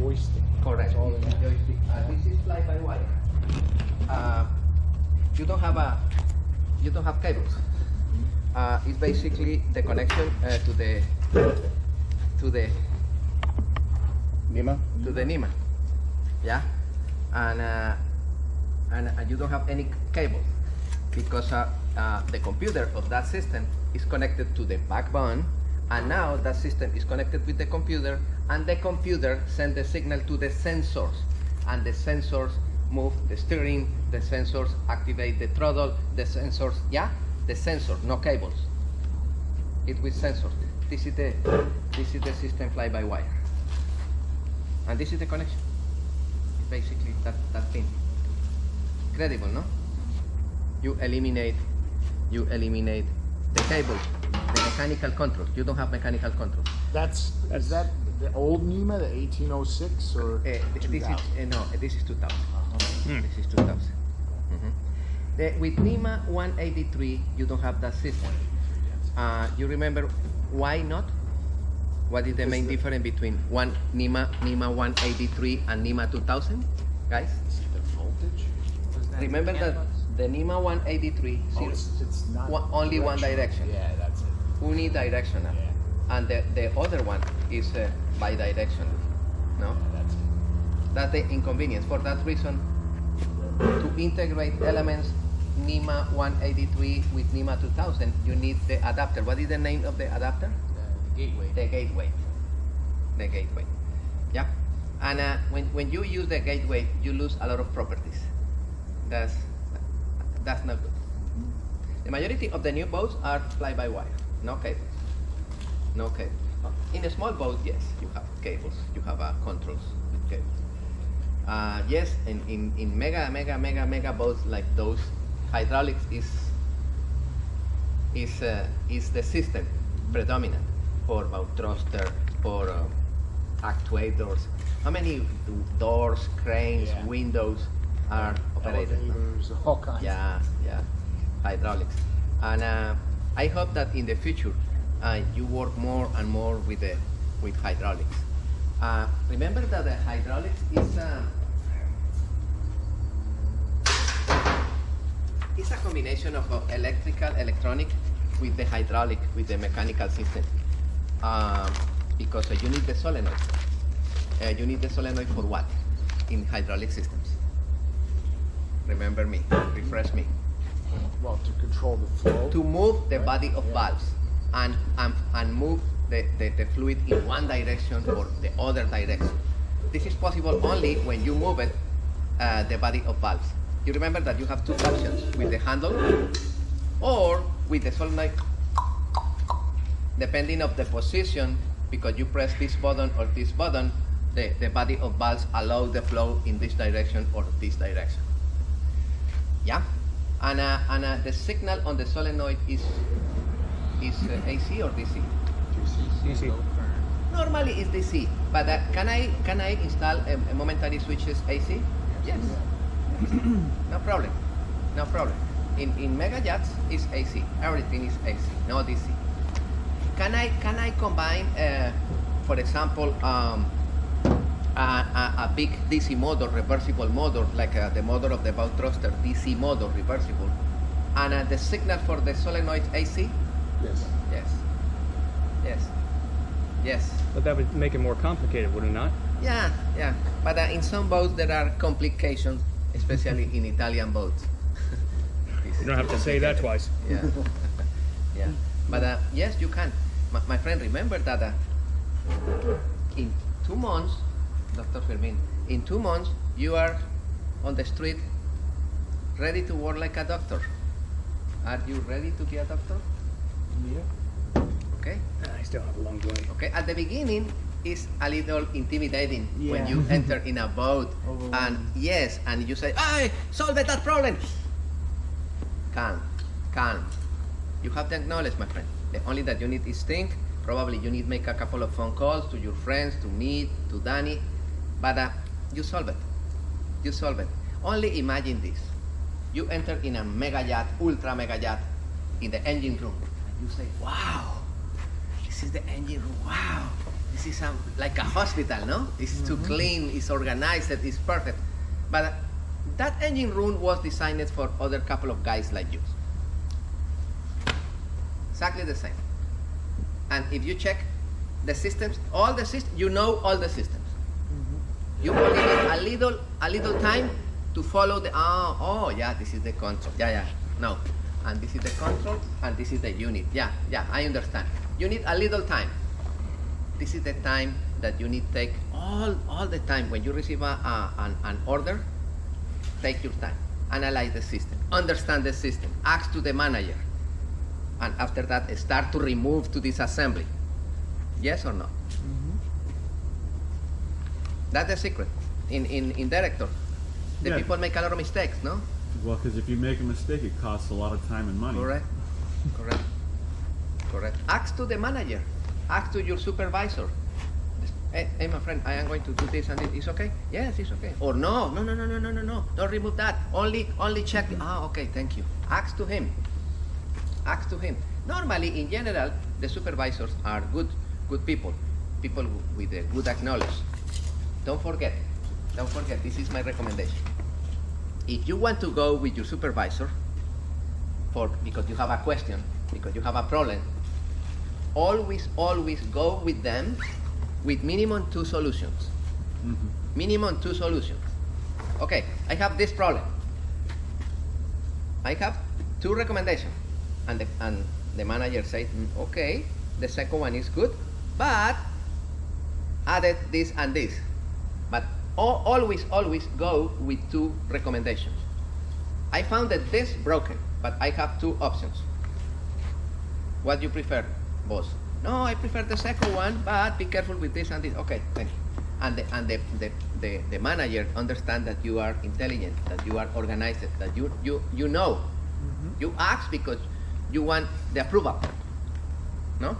joystick. Correct. Joystick. This is fly by wire. You don't have cables. It's basically the connection to the NEMA. Yeah, and you don't have any cables because the computer of that system is connected to the backbone, and now that system is connected with the computer, and the computer sends the signal to the sensors, and the sensors move the steering, the sensors activate the throttle, the sensors, yeah, the sensors, no cables. It with sensors. This is the system fly-by-wire, and this is the connection. Basically, that thing. Incredible, no? You eliminate the cable, the mechanical control. You don't have mechanical control. Is that the old NEMA, the 1806 or? This is 2000. This is 2000. Mm-hmm. With NEMA 183, you don't have that system. You remember why not? What is the main difference between NEMA 183 and NEMA 2000, guys? Is it the voltage? Remember that the NEMA 183 is only one direction. Yeah, that's it. Unidirectional, yeah. And the other one is bidirectional. No, yeah, that's it. That's the inconvenience. For that reason, to integrate elements NEMA 183 with NEMA 2000, you need the adapter. What is the name of the adapter? The gateway. Yeah. And when you use the gateway, you lose a lot of properties. That's not good. The majority of the new boats are fly-by-wire. No cables. No cables. In a small boat, yes, you have cables. You have controls with cables. Yes, in mega boats like those, hydraulics is the system predominant for bow thruster, for actuators. How many doors, cranes, windows are operated? Elevators, all kinds. Yeah, hydraulics. And I hope that in the future you work more and more with hydraulics. Remember that the hydraulics is a combination of electrical, electronic, with the hydraulic, with the mechanical system. Because you need the solenoid. You need the solenoid for what? In hydraulic systems. Remember me. Refresh me. Well, to control the flow. To move the body of valves and move the fluid in one direction or the other direction. This is possible only when you move it, the body of valves. You remember that you have two options, with the handle or with the solenoid, depending of the position, because you press this button or this button, the body of valves allow the flow in this direction or this direction. Yeah, and the signal on the solenoid is AC or DC? DC. Normally it's DC, but can I install a momentary switches AC? Yes. No problem. In mega yachts is AC. Everything is AC, no DC. Can I combine, for example, a big DC motor, reversible motor, like the motor of the bow thruster, DC motor, reversible, and the signal for the solenoid AC? Yes. But that would make it more complicated, would it not? Yeah. But in some boats there are complications, especially in Italian boats. You don't have to say that twice. Yeah. But yes, you can. My friend, remember that in 2 months, Doctor Firmin, in 2 months you are on the street, ready to work like a doctor. Are you ready to be a doctor? Yeah. Okay. I still have a long way. Okay. At the beginning, it's a little intimidating when you enter in a boat, and you say, "Hey, solve that problem." Calm. You have the knowledge, my friend. The only that you need is think. Probably you need make a couple of phone calls to your friends, to me, to Danny, but you solve it. Only imagine this: you enter in a mega yacht, ultra mega yacht, in the engine room. You say, "Wow, this is the engine room. Wow, This is like a hospital, no? It's too clean, it's organized, it's perfect. But that engine room was designed for other couple of guys like you. Exactly the same. And if you check the systems, all the systems, you know all the systems. You will give it a little time to follow the, yeah, this is the control, no. And this is the control, and this is the unit, I understand. You need a little time. This is the time that you need to take all the time. When you receive an order, take your time, analyze the system, understand the system, ask to the manager, and after that, start to remove to disassembly. Yes or no? That's the secret. In Director, the people make a lot of mistakes, no? Well, because if you make a mistake, it costs a lot of time and money. Correct, correct, correct. Ask to the manager. Ask to your supervisor. Hey, my friend, I am going to do this and this. It's okay? Yes, it's okay. Or no. Don't remove that. Only check. Okay, thank you. Ask to him. Ask to him. Normally, in general, the supervisors are good people. People with a good knowledge. Don't forget. Don't forget. This is my recommendation. If you want to go with your supervisor, because you have a question, because you have a problem, always go with them with minimum two solutions. Minimum two solutions. Okay, I have this problem. I have two recommendations. And the manager said, okay, the second one is good, but added this and this. But always go with two recommendations. I found that this broken, but I have two options. What do you prefer? Boss. No, I prefer the second one, but be careful with this and this. Okay, thank you. And the manager understands that you are intelligent, that you are organized, that you know. You ask because you want the approval. No?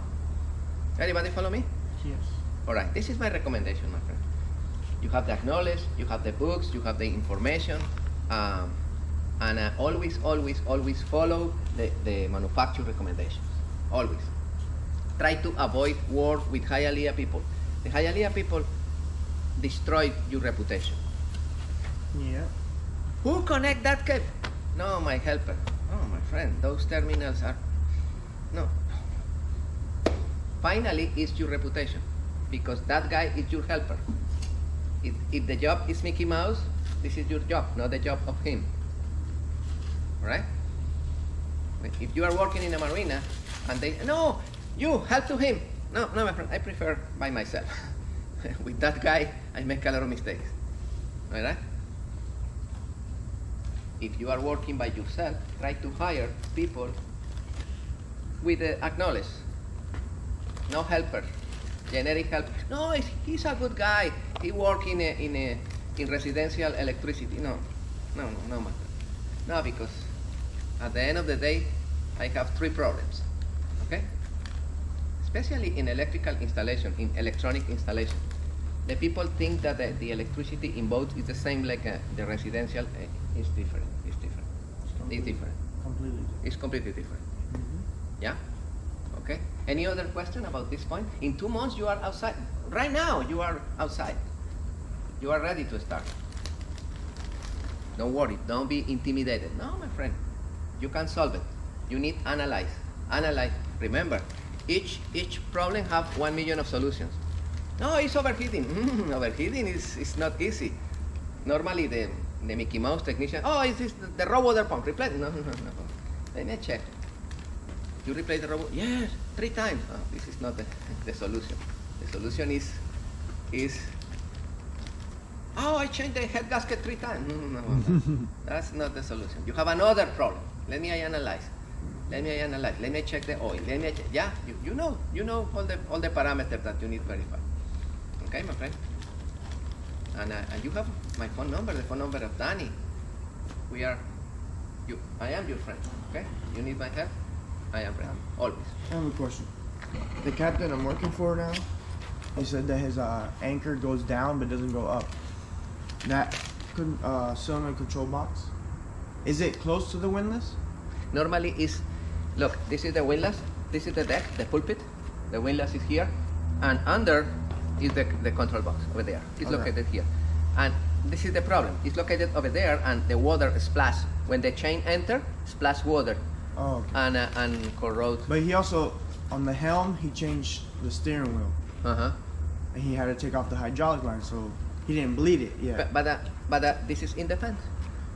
Everybody follow me? Yes. All right, this is my recommendation, my friend. You have the knowledge, you have the books, you have the information, and always follow the manufacturer recommendations, always. Try to avoid war with Hialeah people. The Hialeah people destroy your reputation. Yeah. Who connect that cable? No, my helper. Oh, my friend, those terminals are... No. Finally, it's your reputation, because that guy is your helper. If the job is Mickey Mouse, this is your job, not the job of him. All right? If you are working in a marina, and they... No! You help to him. No, my friend, I prefer by myself. With that guy, I make a lot of mistakes. All right? If you are working by yourself, try to hire people with knowledge. No helper, generic helper. No, he's a good guy. He works in residential electricity. No, my friend. No, because at the end of the day, I have three problems. Okay? Especially in electrical installation, in electronic installation. The people think that the electricity in both is the same like the residential. It's different, it's different. It's different. Completely different. It's completely different. Yeah? Okay. Any other question about this point? In 2 months you are outside. Right now you are outside. You are ready to start. Don't worry, don't be intimidated. No, my friend, you can solve it. You need analyze, analyze. Remember, each problem have 1 million of solutions. No, it's overheating. Overheating is not easy. Normally the Mickey Mouse technician, is this the raw water pump? Replace? No. Let me check. You replace the raw water? Yes, 3 times. Oh, this is not the solution. The solution is I changed the head gasket 3 times. No. That's not the solution. You have another problem. Let me analyze. Let me check the oil. Let me check. Yeah, you know all the parameters that you need verified. Okay, my friend. And you have my phone number, the phone number of Danny. I am your friend. Okay, you need my help. I am friend always. I have a question. The captain I'm working for now, he said that his anchor goes down but doesn't go up. That couldn't cylinder control box. Is it close to the windlass? Normally is, look, this is the windlass, this is the deck, the pulpit, the windlass is here, and under is the control box over there. It's located here. And this is the problem. It's located over there, and the water splashes. When the chain enters, splash water. Oh, okay. And corrodes. But he also, on the helm, he changed the steering wheel. Uh-huh. And he had to take off the hydraulic line, so he didn't bleed it. Yeah. But this is in the pen.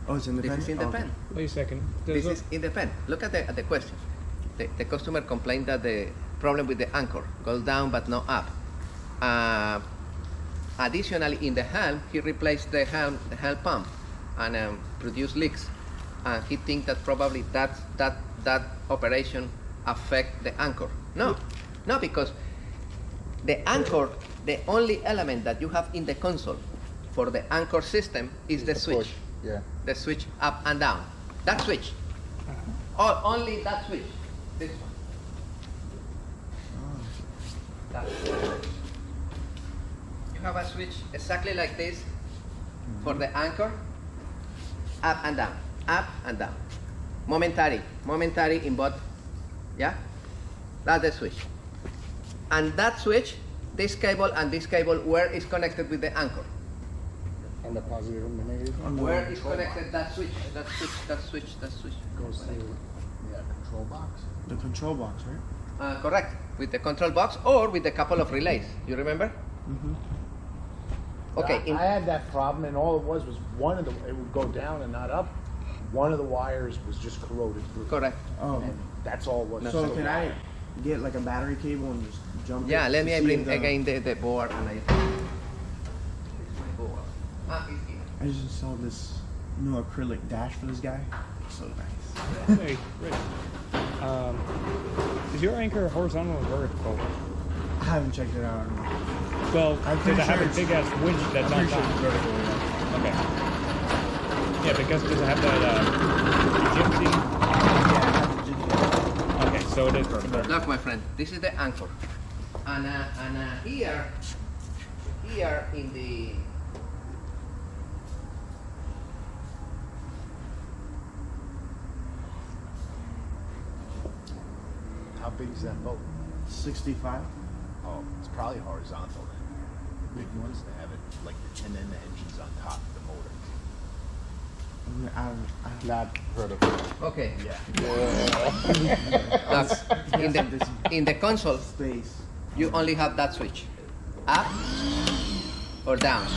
Oh, it's in the pen? This is in the pen. Wait a second. This is in the pen. Look at the question. The customer complained that the problem with the anchor goes down but not up. Additionally, in the helm, he replaced the helm pump and produced leaks. And he thinks that probably that operation affects the anchor. No, no, because the anchor, the only element that you have in the console for the anchor system is the switch. Yeah. The switch up and down. That switch. Or only that switch. This one. Oh. That switch. You have a switch exactly like this for the anchor. Up and down. Up and down. Momentary. Momentary in both. Yeah? That's the switch. And that switch, this cable and this cable, where is connected with the anchor? On the positive and the negative. Where is connected that switch? That switch, that switch, that switch. Goes to the control box. The control box, right? Correct. With the control box or with a couple of relays. You remember? Mm-hmm. Okay. I had that problem, and all it was one of the, it would go down and not up. One of the wires was just corroded through. Correct. Oh. And that's all it was. So can I get like a battery cable and just jump? Yeah. Let me bring again the board and I. I just saw this new acrylic dash for this guy. It's so nice. Hey, Rick. Is your anchor horizontal or vertical? I haven't checked it out. Well, because I have a big ass winch that's on top. Vertical. Okay. Yeah, because it doesn't have that gypsy. Yeah, okay, so it is vertical. Look, my friend, this is the anchor. And here in the how big is that boat? 65. Oh, it's probably horizontal then. The big ones, they have it like, and then the engine's on top of the motor. I'm not vertical. Okay. Yeah. Yeah. In the console space, you only have that switch, up or down.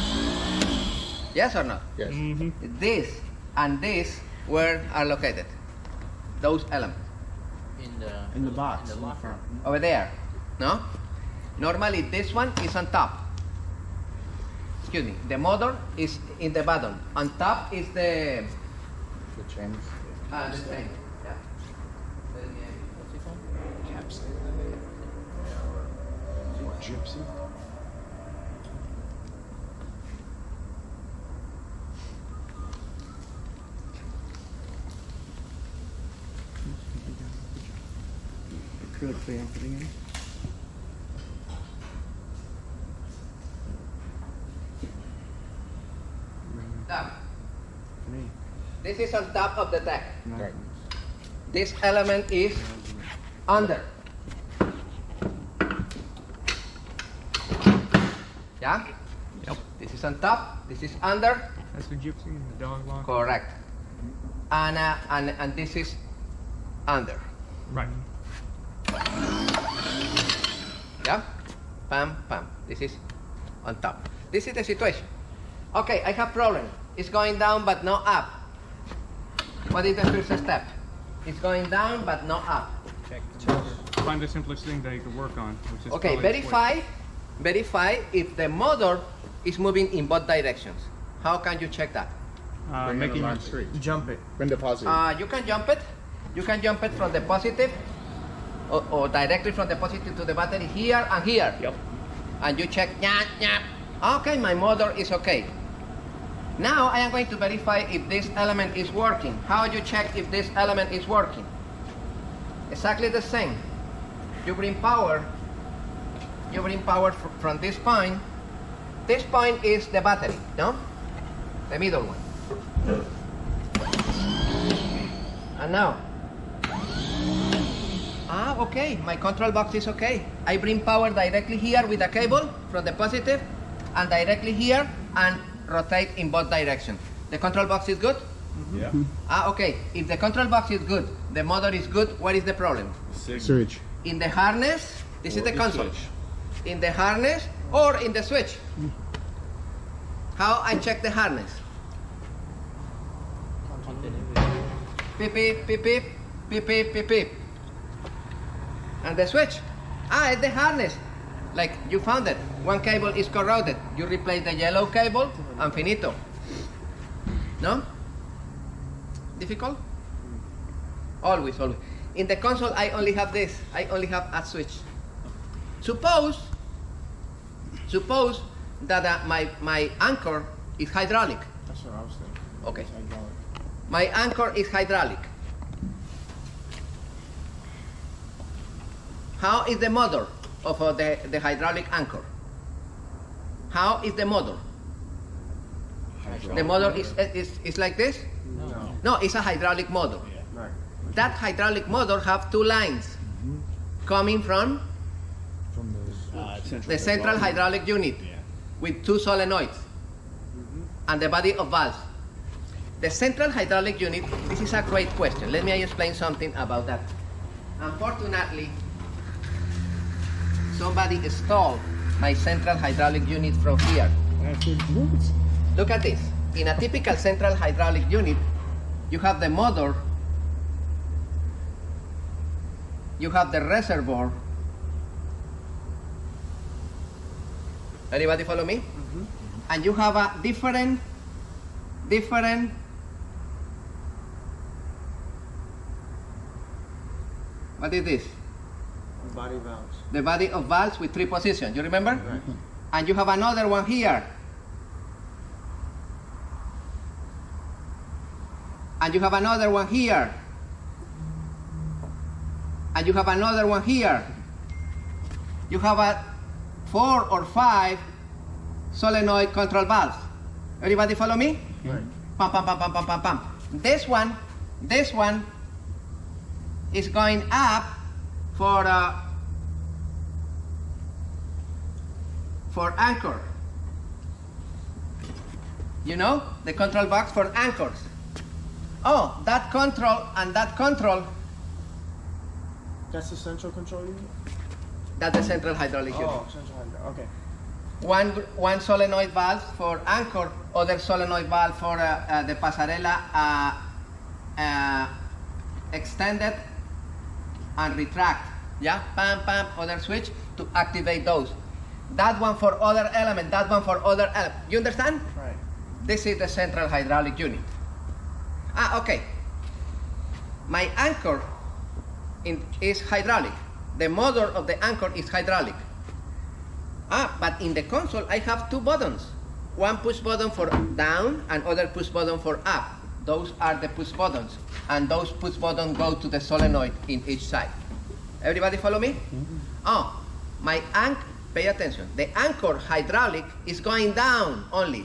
Yes or no? Yes. Mm-hmm. This and this, where are located? Those elements. In the box, in the locker. Over there, no? Normally this one is on top. Excuse me, the motor is in the bottom. On top is the chain. Ah, the chain, yeah. What's it called? Capstan. Or gypsy. Good thing I'm putting in. Now, this is on top of the deck. Right. This element is under. Yeah? Yep. This is on top, this is under. That's the gypsy, the dog lock. Correct. And this is under. Right. Yeah, pam, pam. This is on top. This is the situation. Okay, I have problem. It's going down but not up. What is the first step? It's going down but not up. Check the motor. Find the simplest thing that you can work on, which is okay. Verify if the motor is moving in both directions. How can you check that? Making it straight. Jump it. When the positive. You can jump it. You can jump it from the positive. Or directly from the positive to the battery here and here. Yep. And you check, nyah, nyah. Okay, my motor is okay. Now I am going to verify if this element is working. How you check if this element is working? Exactly the same. You bring power from this point. This point is the battery, no? The middle one. And now Ah, okay, my control box is okay. I bring power directly here with a cable from the positive and directly here and rotate in both directions. The control box is good? Mm-hmm. Yeah. Ah, okay, if the control box is good, the motor is good, what is the problem? Switch. In the harness, this or is the console. Switch. In the harness or in the switch. How I check the harness? Beep, beep, beep, beep, beep, beep, beep, beep. And the switch. Ah, it's the harness. Like you found it. One cable is corroded. You replace the yellow cable and finito. No? Difficult? Always, always. In the console, I only have this. I only have a switch. Suppose that my anchor is hydraulic. That's what I was thinking. Okay. My anchor is hydraulic. How is the motor of the hydraulic anchor? How is the motor? Hydraulic. The motor is like this? No. No, it's a hydraulic motor. Yeah. Right. That hydraulic motor have two lines coming from the central hydraulic unit with two solenoids and the body of valves. The central hydraulic unit, this is a great question. Let me explain something about that. Unfortunately, somebody stole my central hydraulic unit from here. Look at this. In a typical central hydraulic unit, you have the motor, you have the reservoir. Anybody follow me? And you have a different what is this? Body valves. The body of valves with three positions, you remember? Right. And you have another one here. And you have another one here. And you have another one here. You have a 4 or 5 solenoid control valves. Everybody follow me? Right. Pam, pam, pam, pam, pam, pam, pam. This one is going up for anchor. You know, the control box for anchors. Oh, that control and that control. That's the central control unit? That's the central hydraulic unit. Oh, central hydraulic, okay. One solenoid valve for anchor, other solenoid valve for the passerella extended and retract. Yeah, pam, pam, other switch to activate those. That one for other element, that one for other element. You understand? Right. This is the central hydraulic unit. Ah, okay. My anchor is hydraulic. The motor of the anchor is hydraulic. Ah, but in the console I have two buttons. One push button for down and other push button for up. Those are the push buttons, and those push buttons go to the solenoid in each side. Everybody follow me? Oh, my anchor, pay attention. The anchor hydraulic is going down only.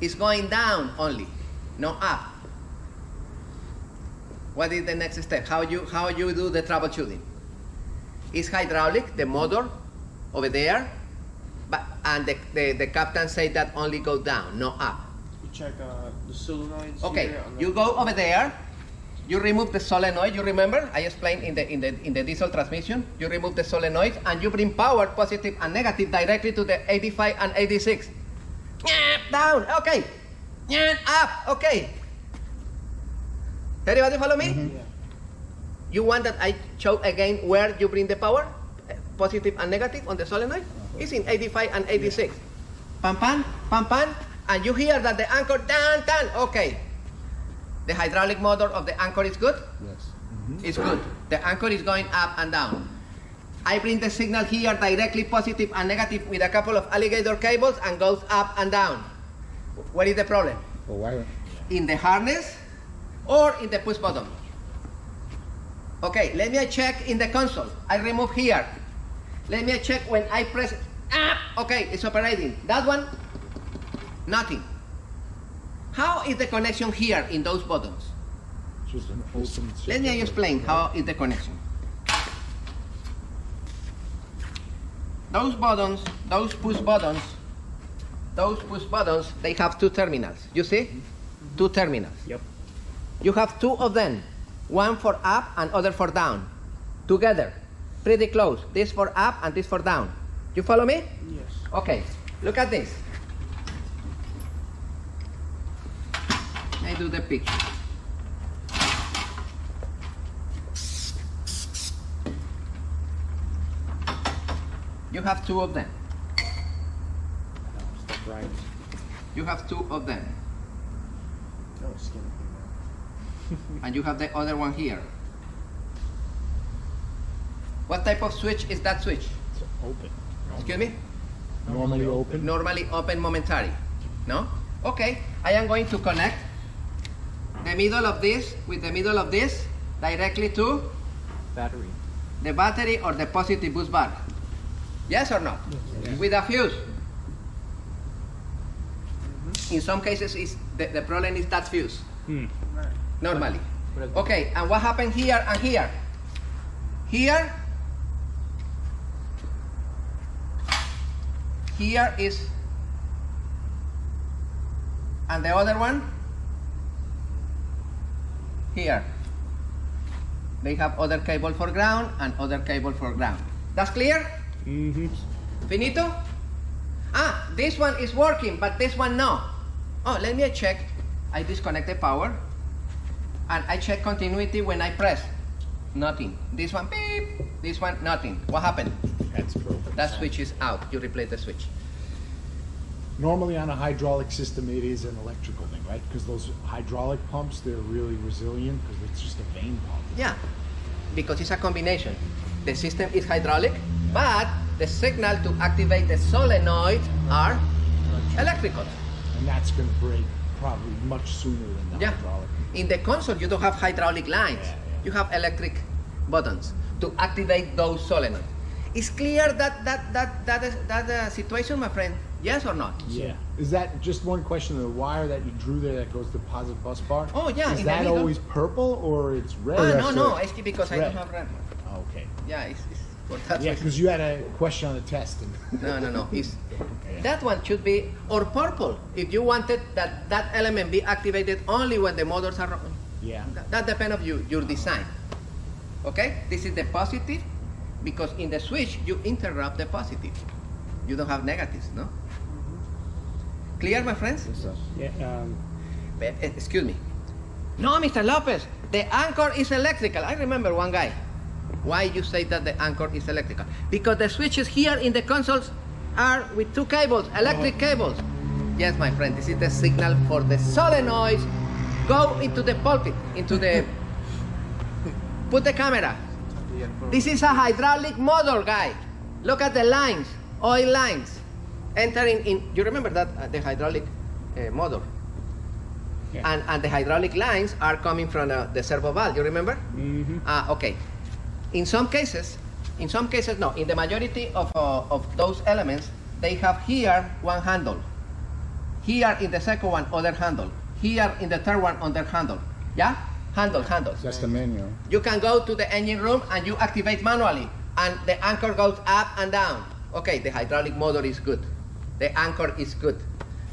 It's going down only, no up. What is the next step? How you do the troubleshooting? It's hydraulic, the motor over there, and the captain said that only go down, no up. You check the solenoids. Okay, here you go over there. You remove the solenoid. You remember I explained in the diesel transmission. You remove the solenoid and you bring power, positive and negative, directly to the 85 and 86. Down. Okay. Up. Okay. Everybody follow me? Yeah. You want that I show again where you bring the power, positive and negative on the solenoid? It's in 85 and 86. Pam, pam, pam, pam. And you hear that the anchor, down, down. Okay. The hydraulic motor of the anchor is good? Yes. It's good. The anchor is going up and down. I bring the signal here directly positive and negative with a couple of alligator cables and goes up and down. What is the problem? The wire. In the harness or in the push button? Okay, let me check in the console. I remove here. Let me check when I press. Okay, it's operating. That one, nothing. How is the connection here in those buttons? just an awesome system. Let me explain how is the connection. Those buttons, those push buttons, they have two terminals. You see? Mm-hmm. Two terminals. Yep. You have two of them, one for up and other for down, together, pretty close. This for up and this for down. You follow me? Yes. Okay. Look at this. I do the picture. You have two of them. No, step right. You have two of them. No, skip it. And you have the other one here. What type of switch is that switch? It's open. Excuse me? Normally open. Normally open momentary. No? Okay. I am going to connect the middle of this with the middle of this directly to battery. The battery or the positive boost bar. Yes or no? Yes. With a fuse. Mm-hmm. In some cases, it's the problem is that fuse. Hmm. Right. Normally. Okay, and what happened here and here? Here is, and the other one? Here. They have other cable for ground and other cable for ground. That's clear? Mm-hmm. Finito? Ah, this one is working, but this one no. Oh, let me check. I disconnect the power, and I check continuity when I press. Nothing. This one, beep. This one, nothing. What happened? That's broken. That switch is out. You replace the switch. Normally on a hydraulic system, it is an electrical thing, right? Because those hydraulic pumps, they're really resilient because it's just a vein pump. Yeah, because it's a combination. The system is hydraulic, but the signal to activate the solenoids are electrical. And that's going to break probably much sooner than the hydraulic. In the console, you don't have hydraulic lines. Yeah, yeah. You have electric buttons to activate those solenoids. It's clear that situation, my friend. Yes or not? Yeah. Is that just one question? The wire that you drew there that goes to the positive bus bar? Oh, yeah. Is that always purple or it's red? Ah, no, no. It's because I don't have red. Oh, okay. Yeah, it's yeah, because you had a question on the test. And no, no, no. It's, that one should be, or purple, if you wanted that element be activated only when the motors are running. Yeah. That depends on your design. Okay? This is the positive, because in the switch, you interrupt the positive. You don't have negatives, no? Mm-hmm. Clear, my friends? Yes, sir. Yeah, excuse me. No, Mr. Lopez, the anchor is electrical. I remember one guy. Why you say that the anchor is electrical? Because the switches here in the consoles are with two cables, electric cables. Yes, my friend, this is the signal for the solenoids. Go into the pulpit, into the... Put the camera. This is a hydraulic motor, guy. Look at the lines, oil lines. Entering in, you remember that, the hydraulic motor. Yeah. And the hydraulic lines are coming from the servo valve, you remember? Mm-hmm. Okay. In some cases, no. In the majority of those elements, they have here one handle. Here in the second one, other handle. Here in the third one, other handle. Yeah? Handles. That's the menu. You can go to the engine room and you activate manually. And the anchor goes up and down. Okay, the hydraulic motor is good. The anchor is good.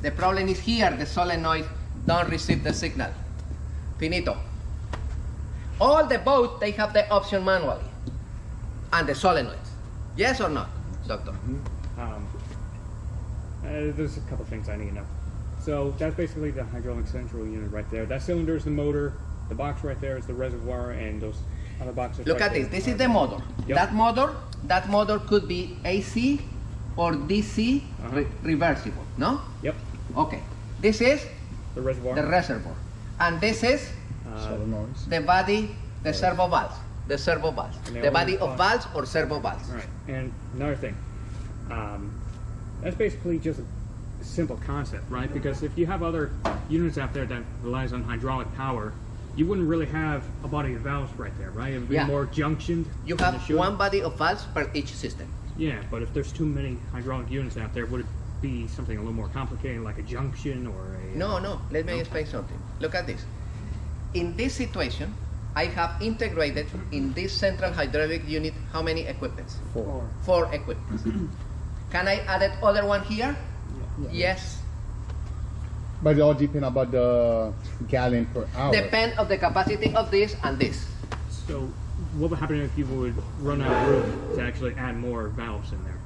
The problem is here, the solenoid don't receive the signal. Finito. All the boats, they have the option manually. And the solenoids. Yes or not, Doctor? Mm-hmm. There's a couple things I need to know. So that's basically the hydraulic central unit right there. That cylinder is the motor. The box right there is the reservoir, and those other boxes. Look at this. This is the motor. Yep. That motor could be AC or DC reversible. No? Yep. Okay. This is the reservoir. And this is the body, the servo valves. The body of valves or servo valves. All right. And another thing, that's basically just a simple concept, right? Because if you have other units out there that relies on hydraulic power, you wouldn't really have a body of valves right there, right? It would be more junctioned. You have one body of valves per each system. Yeah, but if there's too many hydraulic units out there, would it be something a little more complicated, like a junction or a... No, no. Let me explain something. Look at this. In this situation, I have integrated in this central hydraulic unit how many equipments? Four equipments. Can I add that other one here? Yeah. Yes. But it all depends about the gallon per hour. Depend of the capacity of this and this. So what would happen if you would run out of room to actually add more valves in there?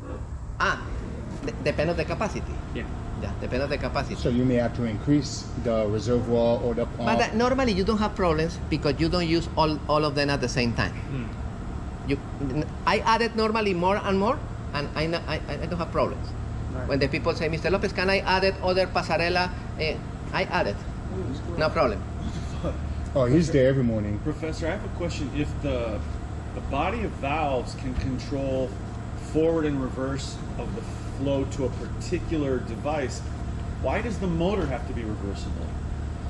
Depend on the capacity. Yeah. Yeah, depend on the capacity. So you may have to increase the reservoir or the pump. But normally you don't have problems because you don't use all of them at the same time. Mm. I added normally more and more, and I don't have problems. Right. When the people say, Mr. Lopez, can I add other pasarela? I added. No problem. Oh, he's there every morning. Professor, I have a question. If the body of valves can control forward and reverse of the flow to a particular device, why does the motor have to be reversible?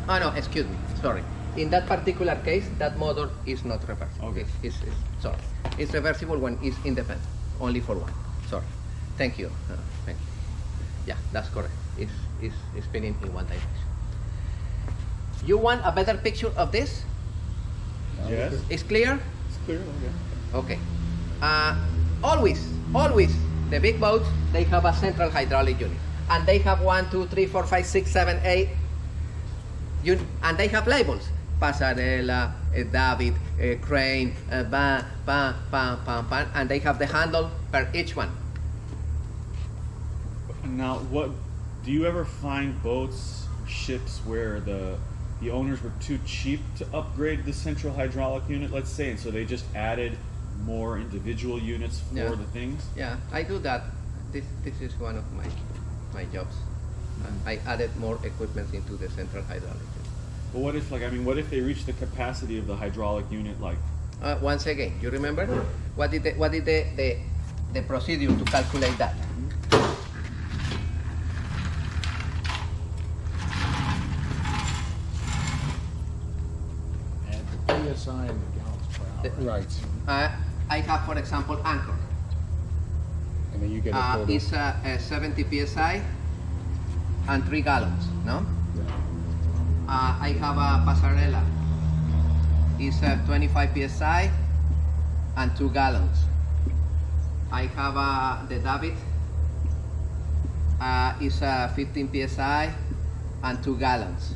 Oh no, excuse me, sorry. In that particular case, that motor is not reversible. Okay. Sorry. It's reversible when it's independent, only for one. Sorry. Thank you. Thank you. Yeah, that's correct. It's spinning in one direction. You want a better picture of this? Yes. It's clear? It's clear, okay. Okay. Always, the big boats, they have a central hydraulic unit. And they have 1, 2, 3, 4, 5, 6, 7, 8. And they have labels. Pasarela, David, crane, bam, bam, bam, bam, bam. And they have the handle per each one. Now, do you ever find boats, ships, where the owners were too cheap to upgrade the central hydraulic unit, let's say, and so they just added more individual units for the things? Yeah, I do that. This is one of my jobs. I added more equipment into the central hydraulic unit. But what if, what if they reach the capacity of the hydraulic unit, Once again, you remember? What is the procedure to calculate that? Right. I have, for example, anchor. And then you get it's a 70 psi and 3 gallons. No. Yeah. I have a pasarela. It's a 25 psi and 2 gallons. I have the davit. It's a 15 psi and 2 gallons.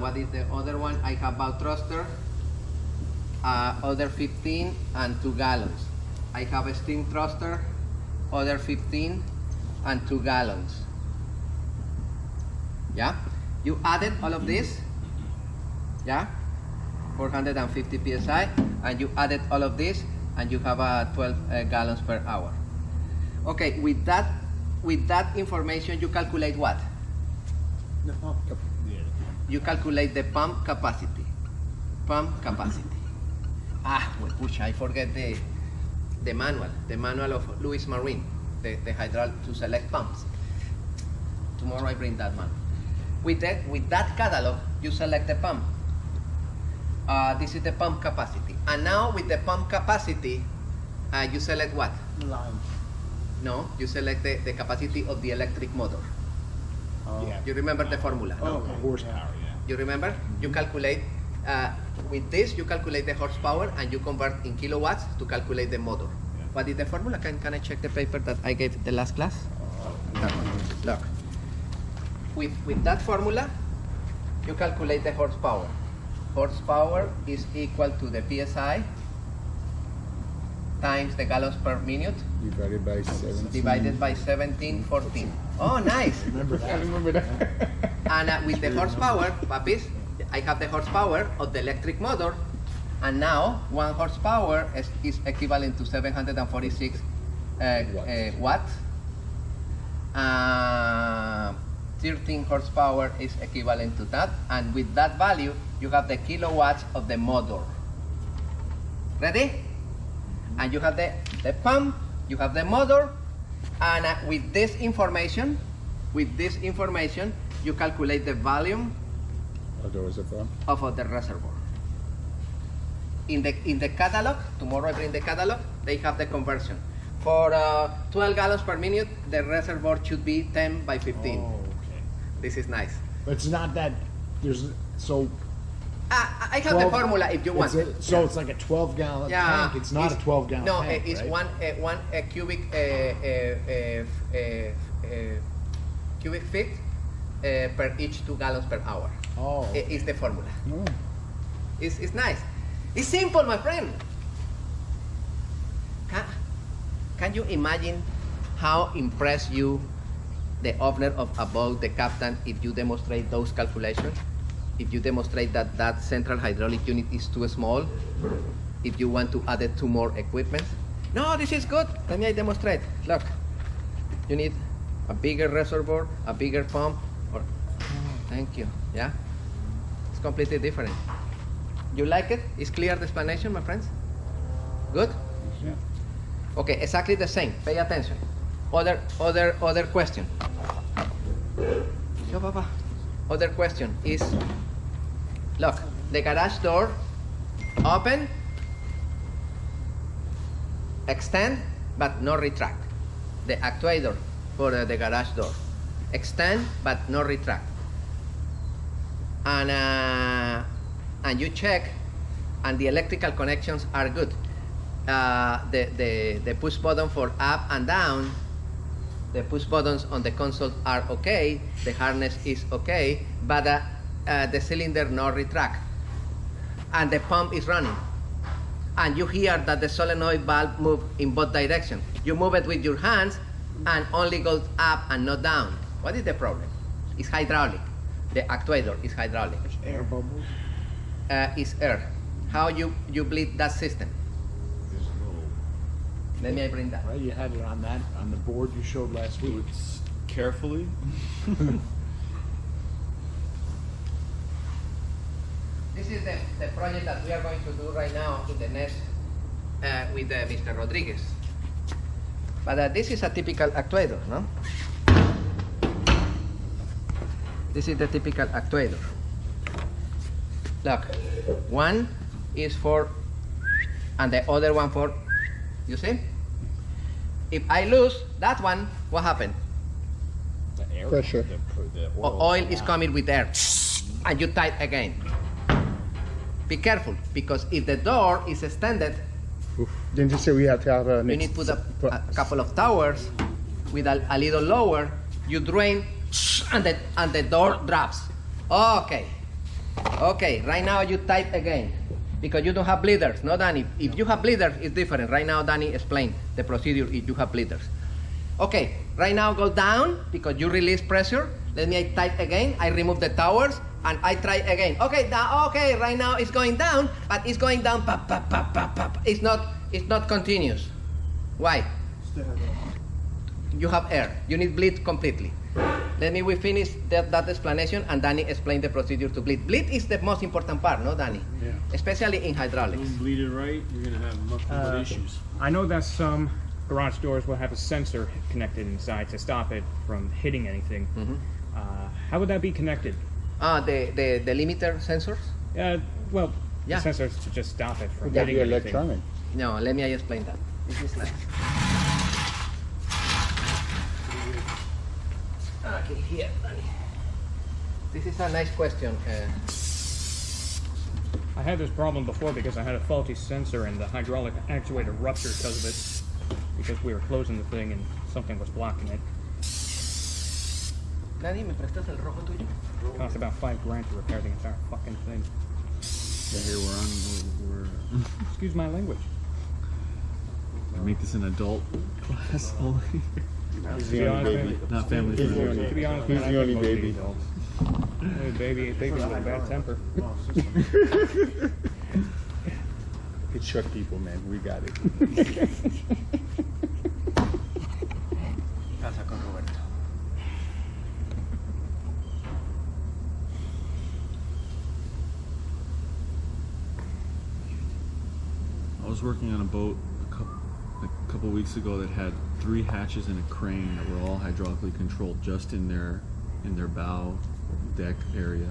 What is the other one? I have bow thruster. Other 15 and 2 gallons. I have a steam thruster, other 15 and 2 gallons. Yeah, you added all of this. Yeah, 450 psi, and you added all of this, and you have 12 gallons per hour. Okay, with that information, you calculate what? The pump. You calculate the pump capacity. Pump capacity. I forget the manual. The manual of Louis Marine, the hydraulic to select pumps. Tomorrow I bring that manual. With that catalog, you select the pump. This is the pump capacity. And now with the pump capacity, you select what? Line. No, you select the capacity of the electric motor. Yeah. You remember the formula? Oh, no? Horsepower, yeah. You remember? You calculate. With this, you calculate the horsepower and you convert in kilowatts to calculate the motor. Yeah. What is the formula? Can I check the paper that I gave the last class? Look. With that formula, you calculate the horsepower. Horsepower is equal to the PSI times the gallons per minute divided by 17. Divided by 1714. Oh, nice. Remember that. I remember that. And with the horsepower, Papis, I have the horsepower of the electric motor, and now 1 horsepower is equivalent to 746 watts. 13 horsepower is equivalent to that, and with that value you have the kilowatts of the motor. Ready? And you have the pump, you have the motor, and with this information you calculate the volume of the reservoir. In the catalog, tomorrow I bring the catalog, they have the conversion. For 12 gallons per minute, the reservoir should be 10 by 15. Oh, okay. This is nice. But it's not that, so I have 12, the formula if you want. So it's like a 12-gallon tank. It's not a 12-gallon tank, it's right? one cubic cubic feet per each 2 gallons per hour. Oh, okay. It's the formula. Mm. It's nice. It's simple, my friend. Can you imagine how impressed you, the owner of a boat, the captain, if you demonstrate those calculations? If you demonstrate that that central hydraulic unit is too small, if you want to add 2 more equipment. No, this is good. Let me demonstrate. Look, you need a bigger reservoir, a bigger pump, or thank you. Yeah, it's completely different. You like it? It's clear the explanation, my friends? Good? Yeah. Okay, exactly the same. Pay attention. Other question. Yo, Papa. Other question is, look, the garage door, open, extend, but not retract. The actuator for the garage door, extend, but not retract. And you check, and the electrical connections are good. The push button for up and down, the push buttons on the console are okay, the harness is okay, but the cylinder not retract. And the pump is running. And you hear that the solenoid valve move in both directions. You move it with your hands and only goes up and not down. What is the problem? It's hydraulic. The actuator is hydraulic. It's air bubbles. It's air. How you bleed that system? Let me bring that. Right, you had it on that on the board you showed last week. It's carefully. This is the project that we are going to do right now in the next with Mr. Rodriguez. But this is a typical actuator, no? This is the typical actuator. Look, one is for, and the other one for. You see? If I lose that one, what happened? The air pressure. The oil is coming with air. And you tight again. Be careful, because if the door is extended, didn't you say we have to have a you need to put a couple of towers with a little lower, you drain and the door drops. Okay. Okay, right now you tight again. Because you don't have bleeders, no, Danny? If you have bleeders, it's different. Right now, Danny explained the procedure if you have bleeders. Okay, right now go down because you release pressure. Let me tight again. I remove the towers and I try again. Okay, okay. Right now it's going down, but it's going down. Pop, pop, pop, pop, pop. It's not continuous. Why? You have air. You need bleed completely. Let me finish that explanation, and Danny explained the procedure to bleed. Bleed is the most important part, no, Danny? Yeah. Especially in hydraulics. If you bleed it right, you're going to have much more issues. I know that some garage doors will have a sensor connected inside to stop it from hitting anything. Mm-hmm. How would that be connected? The limiter sensors? Well, yeah. The sensors to just stop it from hitting anything. Electronic. No, let me explain that. This is like... Okay, here, Danny. This is a nice question. I had this problem before because I had a faulty sensor and the hydraulic actuator ruptured because of it. Because we were closing the thing and something was blocking it. Danny, ¿me prestas el rojo tuyo? It cost about $5,000 to repair the entire fucking thing. Yeah, here we're on. Excuse my language. I make this an adult class only. He's the only baby. Not family friendly. To be honest, he's the only baby. Hey, baby with a bad temper. It's truck people, man. We got it. Pasa con Roberto. I was working on a boat a couple weeks ago that had 3 hatches and a crane that were all hydraulically controlled just in their bow deck area,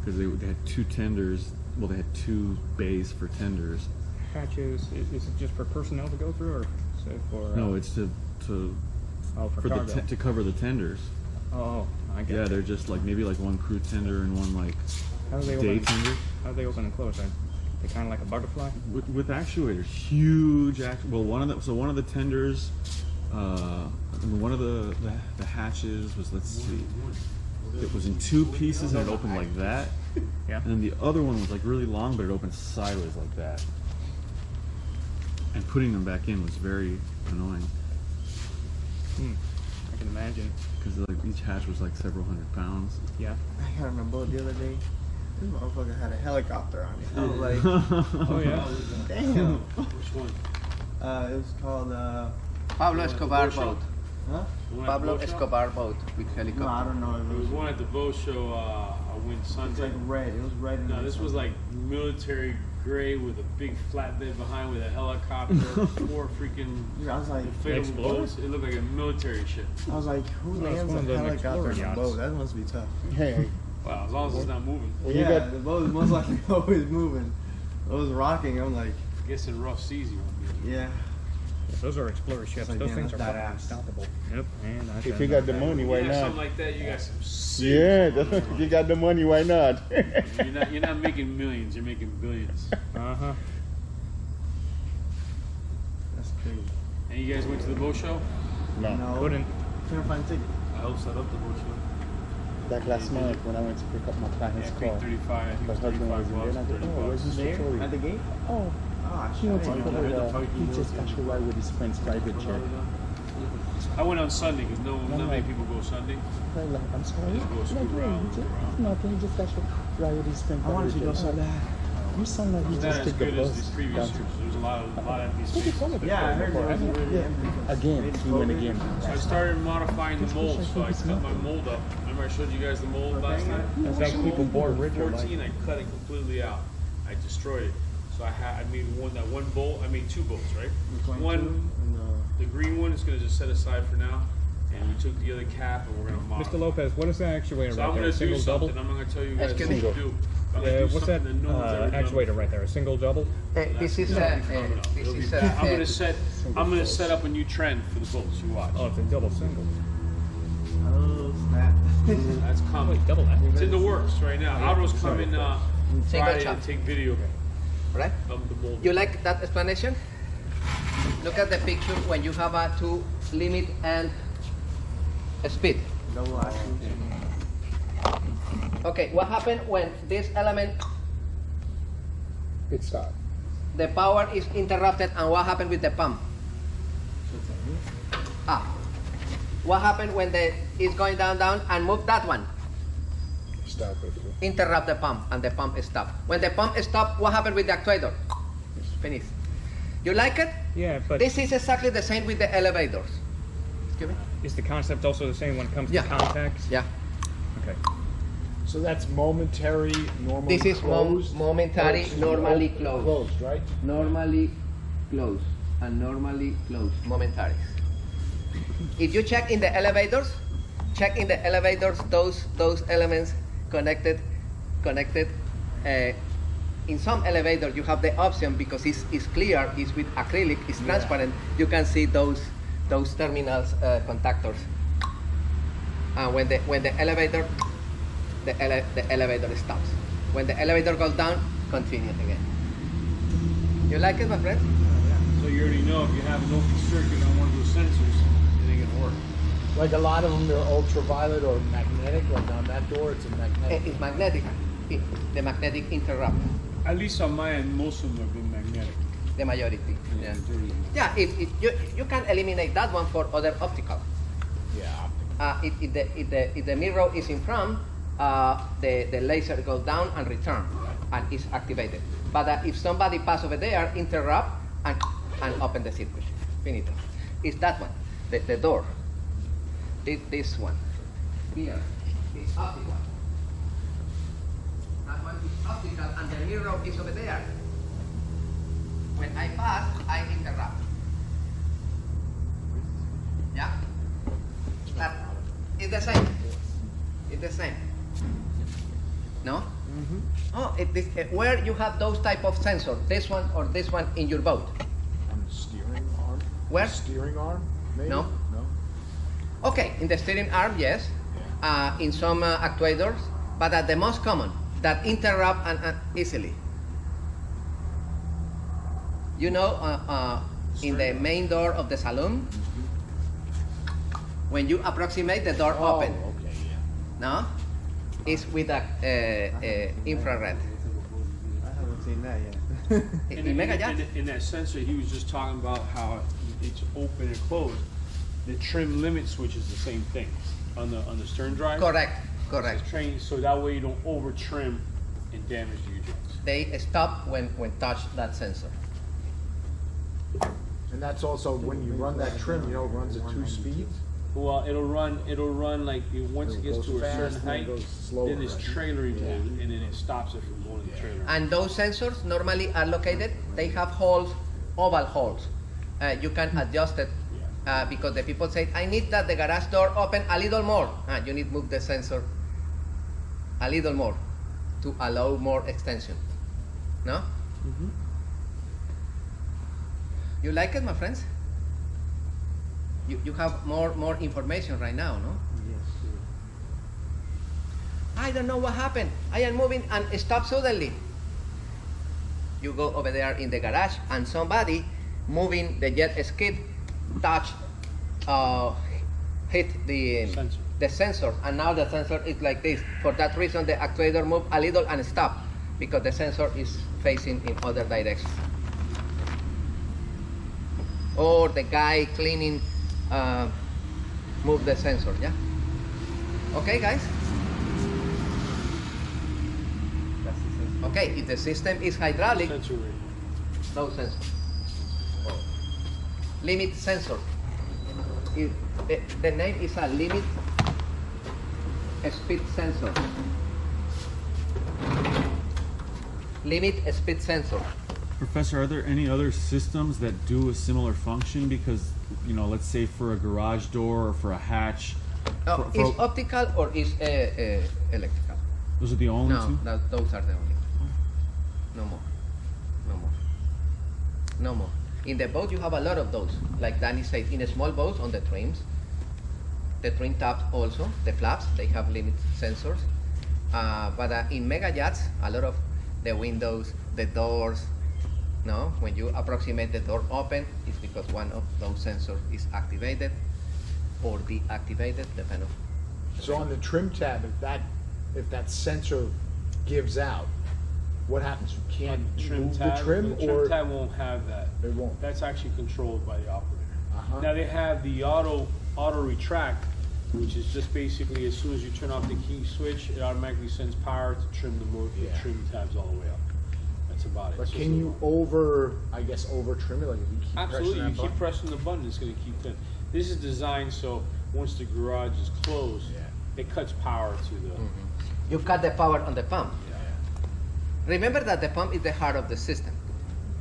because they had 2 tenders. Well, they had 2 bays for tenders. Hatches is it just for personnel to go through, or for? No, it's to cover the tenders. Oh, I get it. Yeah, they're just like maybe like 1 crew tender and 1 like How do they open and close? They're kind of like a butterfly? With actuators, huge actuators. Well, one of the tenders, and one of the hatches was, let's see, it was in two pieces and it opened like that. Yeah. And then the other one was like really long, but it opened sideways like that. And putting them back in was very annoying. I can imagine. Because like each hatch was like several hundred pounds. Yeah. I got on a boat the other day. This motherfucker had a helicopter on it. I was like, oh yeah. Damn. Which one? It was called Pablo Escobar boat. Huh? Pablo Escobar boat with helicopter. No, I don't know. It was one at the boat show. I went Sunday. It's like red. It was red. And no, this was like military gray with a big flatbed behind with a helicopter. Four freaking. I was like, boats. It looked like a military ship. I was like, who lands a helicopter on a boat? That must be tough. Hey. Wow, as long as it's not moving. Well, yeah, the boat is most likely always moving. It was rocking. I'm like, I guess in rough seas you won't be. Yeah. Those are explorer ships. Like, those things are unstoppable. Yep. And if you got the money, why not? Something like that, you got some serious money. If you got the money, why not? You're not making millions. You're making billions. Uh-huh. That's crazy. And you guys went to the boat show? No. Couldn't find a ticket. I hope set up the boat show. Like last month when I went to pick up my client's car. Yeah, I paid $35. My husband was there. I thought, oh, where's his petroleum? At the gate? Oh. He went on he just got to ride with his friend's private jet. I went on Sunday because not many people go Sunday. I'm sorry. He just got to ride with his friend's private jet. I wanted to go Sunday. You sound like you just took the bus down to. There's a lot of these things. Yeah, I heard that. Again, he went again. So I started modifying the mold, so I cut my mold up. Remember I showed you guys the mold last night? That's how people born rich. 14, I cut it completely out. I destroyed it. So I made one bolt. I made two bolts, right? One, the green one is going to just set aside for now, and we took the other cap and we're going to model. Mr. Lopez, what is that actuator right there? I'm going to do something. I'm not going to tell you guys what to do. What's that actuator right there? A single double? I'm going to set up a new trend for the bolts. You watch. Oh, it's a double single. Oh snap! That's coming. Double that. It's in the works right now. Aldo's coming Friday to take video. Right? You like that explanation? Look at the picture when you have a two limit and speed. Okay, what happened when this element? It's out. The power is interrupted, and what happened with the pump? Up. What happened when it's going down and move that one? Stop it. Interrupt the pump and the pump stops. When the pump stops, what happened with the actuator? It's finished. You like it? Yeah, but this is exactly the same with the elevators. Excuse me? Is the concept also the same when it comes to contacts? Yeah. Okay. So that's momentary, normally closed? This is momentary, normally closed. Closed, right? Normally closed and normally closed, momentary. If you check in the elevators, those elements connected, in some elevators you have the option because it's clear, it's with acrylic, it's transparent, you can see those terminals, contactors. And when the elevator stops. When the elevator goes down, continue again. You like it, my friend? Yeah. So you already know if you have an open circuit on one of those sensors, it ain't gonna work. Like a lot of them, they're ultraviolet or magnetic. Like on that door, it's a magnetic. It's magnetic. The magnetic interrupt. At least on my end, most of them have been magnetic. The majority. Yeah. Yeah. If you can eliminate that one for other optical. Yeah. If the mirror is in front, the laser goes down and return, and is activated. But if somebody pass over there, interrupt and open the circuit. Finito. It's that one. The door. This one here is optical. That one is optical, and the mirror is over there. When I pass, I interrupt. Yeah? That is the same. It's the same. No? Mm-hmm. Oh, where you have those type of sensors, this one or this one in your boat? On the steering arm? Where? The steering arm? Maybe? No. Okay, in the steering arm, yes, in some actuators, but at the most common, that interrupt easily. You know, in the main door of the salon, when you approximate, the door open. Okay, yeah. No, it's with a infrared. I haven't seen that yet. In that sensor, he was just talking about how it's open and closed. The trim limit switch is the same thing on the stern drive. Correct, correct. So that way you don't over trim and damage the joints. They stop when touched that sensor. And that's also when you run that trim, you know, it runs at 2 speeds. Well, it'll run like once it gets to a certain height, then it's trailering mode, and then it stops it from going to the trailer. And those sensors normally are located, they have holes, oval holes. You can adjust it because the people say, I need that the garage door open a little more. You need to move the sensor a little more to allow more extension. No? Mm-hmm. You like it, my friends? You have more information right now, no? Yes. I don't know what happened. I am moving and stop suddenly. You go over there in the garage and somebody moving the jet skid touch, hit the sensor, and now the sensor is like this. For that reason, the actuator moved a little and stopped because the sensor is facing in other direction. Or the guy cleaning. Move the sensor, yeah? Okay, guys? Okay, if the system is hydraulic, no sensor. Limit sensor. If the name is a limit speed sensor. Limit speed sensor. Professor, are there any other systems that do a similar function? Because, you know, let's say for a garage door or for a hatch. No, is optical or is electrical? Those are the only two? No, those are the only two. No more. No more. No more. In the boat, you have a lot of those. Like Danny said, in a small boat on the trim tabs also, the flaps, they have limit sensors. But in mega yachts, a lot of the windows, the doors, no, when you approximate the door open, it's because one of those sensors is activated or deactivated, depending on. So on the trim tab, if that sensor gives out, what happens? You can't move the trim, or the trim tab won't have that. It won't. That's actually controlled by the operator. Uh-huh. Now they have the auto retract, which is just basically as soon as you turn off the key switch, it automatically sends power to trim the motor, the trim tabs all the way up. About it. But so can you over trim it? Like if you keep pressing the button, it's going to keep them. This is designed so once the garage is closed, it cuts power to the. Mm-hmm. You cut the power on the pump. Yeah. Remember that the pump is the heart of the system.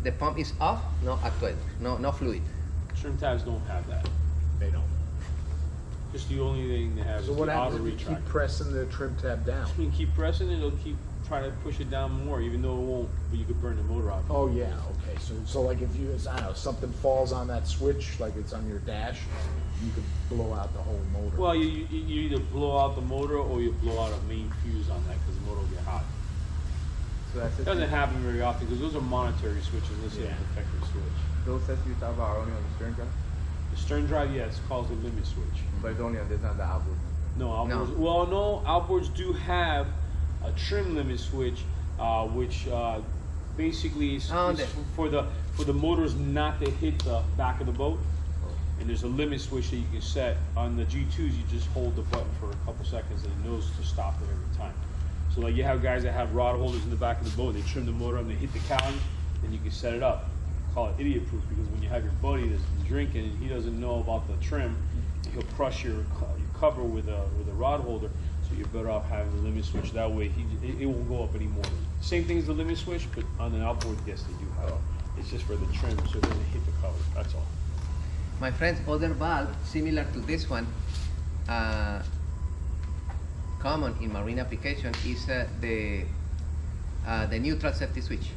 The pump is off, no actuator, no fluid. Trim tabs don't have that. They don't. Just the only thing they have. So is what happens if you keep pressing the trim tab down? Just when you keep pressing it, it'll keep. Try to push it down more, even though it won't. But you could burn the motor off. Oh yeah, okay. So like if you, I don't know, something falls on that switch, like it's on your dash, you could blow out the whole motor. Well, you either blow out the motor or you blow out a main fuse on that because the motor will get hot. So that's it doesn't happen very often because those are monetary switches. This is a defective switch. Those sets you talk about are only on the stern drive. The stern drive, yes, it's called the limit switch. But it's only on this, not the outboard. No, outboards. No. Well, no, outboards do have a trim limit switch, which basically is for the motors not to hit the back of the boat. And there's a limit switch that you can set on the G2s. You just hold the button for a couple seconds, and it knows to stop it every time. So like you have guys that have rod holders in the back of the boat. They trim the motor and they hit the cowling, and you can set it up. Call it idiot proof because when you have your buddy that's been drinking and he doesn't know about the trim, he'll crush your cover with a rod holder. You're better off having the limit switch. That way, it won't go up anymore. Same thing as the limit switch, but on an outboard, yes, they do have it. It's just for the trim, so it doesn't hit the cover. That's all. My friends, other valve similar to this one, common in marine application is the neutral safety switch.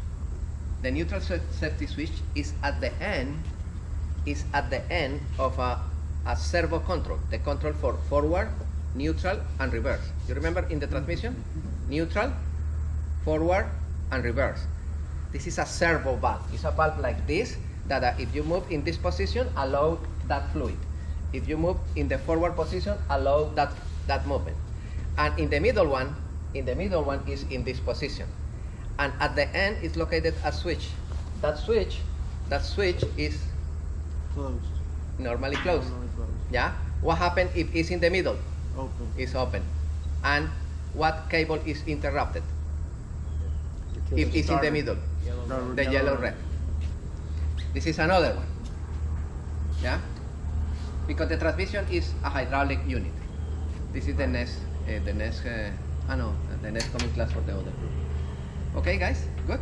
The neutral safety switch is at the end of a servo control. The control for forward, neutral, and reverse. You remember in the transmission? Neutral, forward and reverse. This is a servo valve. It's a valve like this that if you move in this position, allow that fluid. If you move in the forward position, allow that movement. And in the middle one is in this position. And at the end is located a switch. That switch is closed. Normally closed. Yeah. What happens if it's in the middle? Open. It's open. And what cable is interrupted? If it's in the middle, the yellow red. This is another one. Yeah. Because the transmission is a hydraulic unit. This is the next coming class for the other group. Okay, guys, good,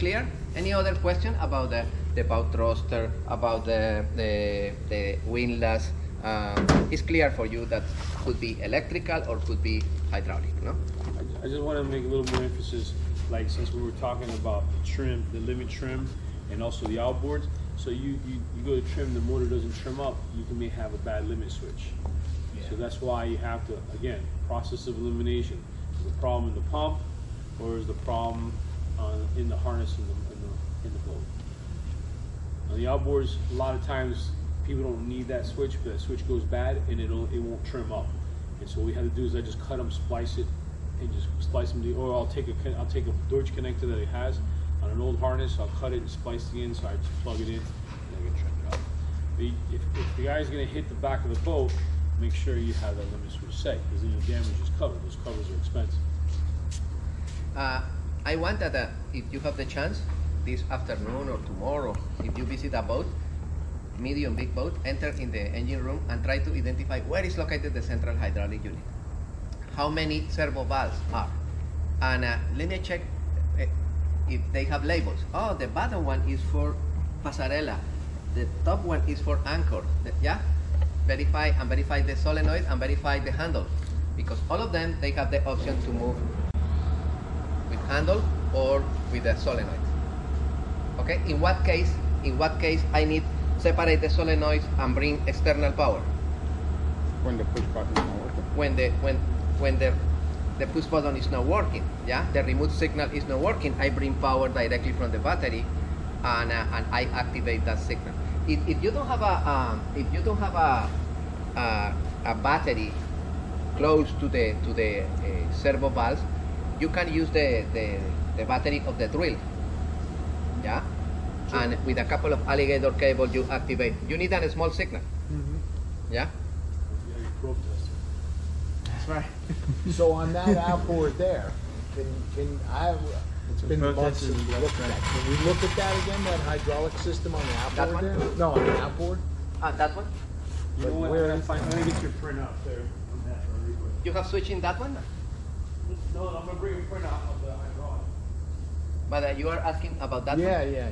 clear. Any other question about the bow thruster, about the windlass? It's clear for you that could be electrical or could be hydraulic, no? I just want to make a little more emphasis, like since we were talking about the trim, the living trim, and also the outboards. So you go to trim, the motor doesn't trim up, you may have a bad limit switch. Yeah. So that's why you have to, again, process of elimination. Is the problem in the pump, or is the problem in the harness in the boat? On the outboards, a lot of times people don't need that switch, but that switch goes bad and it won't trim up. And so what we have to do is I just cut them, splice it, and just splice them. Or I'll take a Deutsch connector that it has on an old harness. I'll cut it and splice the inside, so plug it in, and I can trim it up. If the guy's gonna hit the back of the boat, make sure you have that limit switch set, because then your damage is covered. Those covers are expensive. I want that if you have the chance this afternoon or tomorrow, if you visit a boat, medium, big boat, enter in the engine room and try to identify where is located the central hydraulic unit. How many servo valves are? And let me check if they have labels. Oh, the bottom one is for passerella. The top one is for anchor. Yeah? Verify the solenoid and verify the handle, because all of them, they have the option to move with handle or with the solenoid. Okay, in what case I need separate the solenoids and bring external power? When the push button is not working. When the push button is not working, yeah, the remote signal is not working, I bring power directly from the battery, and I activate that signal. If you don't have a battery close to the servo valve, you can use the battery of the drill. Yeah. Sure. And with a couple of alligator cable, you activate. You need a small signal. Mm-hmm. Yeah? Yeah, you probed us. That's right. So on that outboard there, it's been months since we looked at that. Can we look at that again, that hydraulic system on the outboard there? No, on the outboard. That one? You know what, I'm going to get your print out there on that really quick. You have switched in that one? No, I'm going to bring a print out of the hydraulic. But you are asking about that one? Yeah.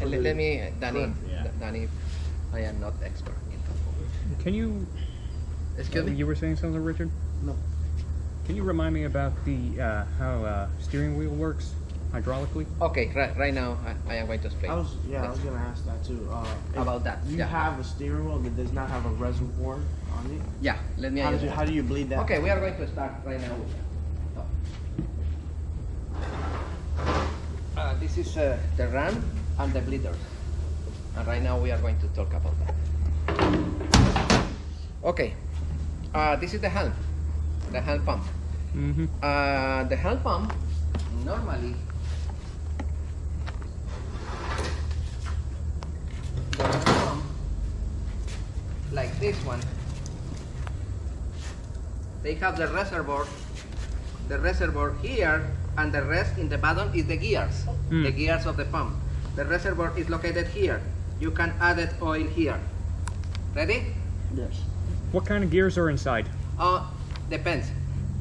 Let me, Danny. Yeah. Danny, I am not expert in that. Can you, excuse me? You were saying something, Richard? No. Can you remind me about the how steering wheel works hydraulically? Okay, right now I am going to explain. I was going to ask that too. About that. You have a steering wheel that does not have a reservoir on it? Yeah, let me ask you. How do you bleed that? Okay, we are going to start right now. This is the ram and the bleeders, and right now we are going to talk about that. Okay, this is the hand pump. Mm-hmm. The hand pump normally like this one, they have the reservoir here, and the rest in the bottom is the gears, the gears of the pump. The reservoir is located here. You can add it oil here. Ready? Yes. What kind of gears are inside? Depends.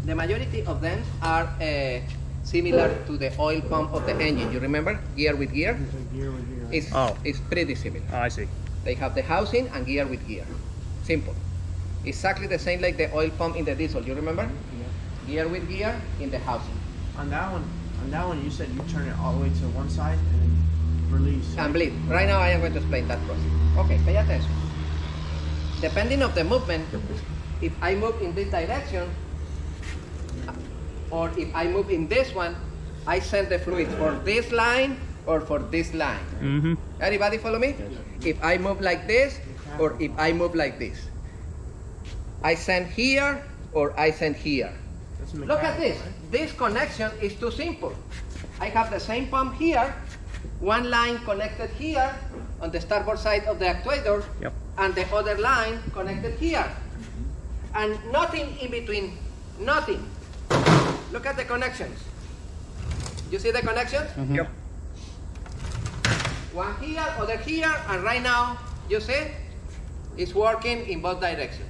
The majority of them are similar to the oil pump of the engine. You remember? Gear with gear? Gear with gear. It's pretty similar. Oh, I see. They have the housing and gear with gear. Simple. Exactly the same like the oil pump in the diesel. You remember? Yeah. Gear with gear in the housing. On that one, you said you turn it all the way to one side and then release. And bleed. Right now, I am going to explain that process. Okay, pay attention. Depending on the movement, if I move in this direction, or if I move in this one, I send the fluid for this line or for this line. Mm-hmm. Everybody follow me? If I move like this or if I move like this, I send here or I send here. Look at this. This connection is too simple. I have the same pump here, one line connected here on the starboard side of the actuator, yep, and the other line connected here. And nothing in between, nothing. Look at the connections. You see the connections? Mm-hmm. Yep. One here, other here, and right now, you see, it's working in both directions.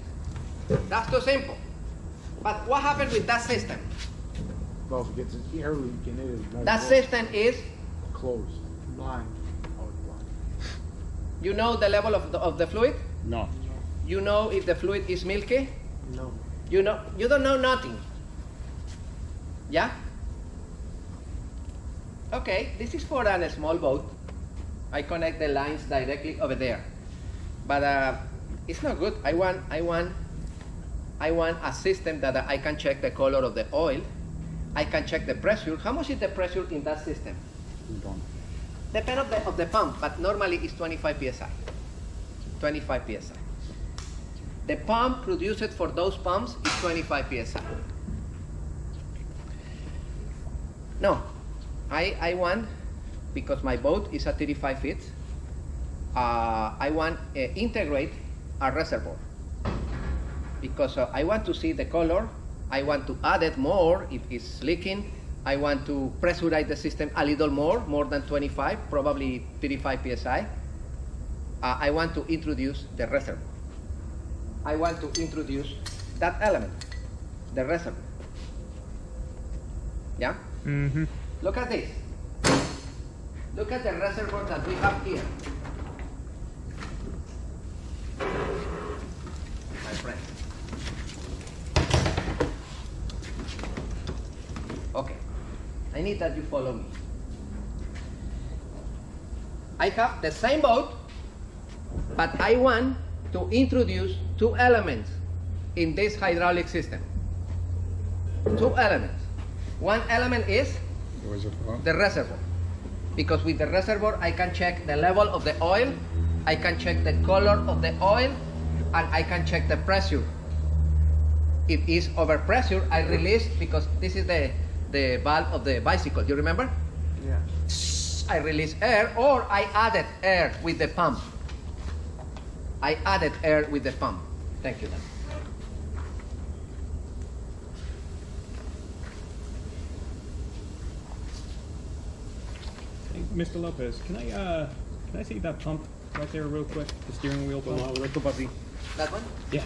That's too simple. But what happened with that system? Well, if it gets here, we can that closed. System is closed, blind. You know the level of the fluid? No. You know if the fluid is milky? No. You know, you don't know nothing. Yeah? Okay, this is for a small boat. I connect the lines directly over there. But it's not good. I want a system that I can check the color of the oil. I can check the pressure. How much is the pressure in that system? We don't. Depends of the pump, but normally it's 25 psi. 25 psi. The pump produced for those pumps is 25 psi. No, I want, because my boat is at 35 feet, I want to integrate a reservoir. Because I want to see the color, I want to add it more if it's leaking, I want to pressurize the system a little more than 25, probably 35 psi. I want to introduce the reservoir. I want to introduce that element, the reservoir. Yeah? Mm-hmm. Look at this. Look at the reservoir that we have here. My friend. Okay. I need that you follow me. I have the same boat, but I want to introduce two elements in this hydraulic system. Two elements. One element is the reservoir, because with the reservoir I can check the level of the oil, I can check the color of the oil, and I can check the pressure. If it's over pressure, I release, because this is the valve of the bicycle, you remember? Yeah. I release air, or I added air with the pump. I added air with the pump. Thank you. Mr. Lopez, can I see that pump right there real quick? The steering wheel pump. That one? Yeah.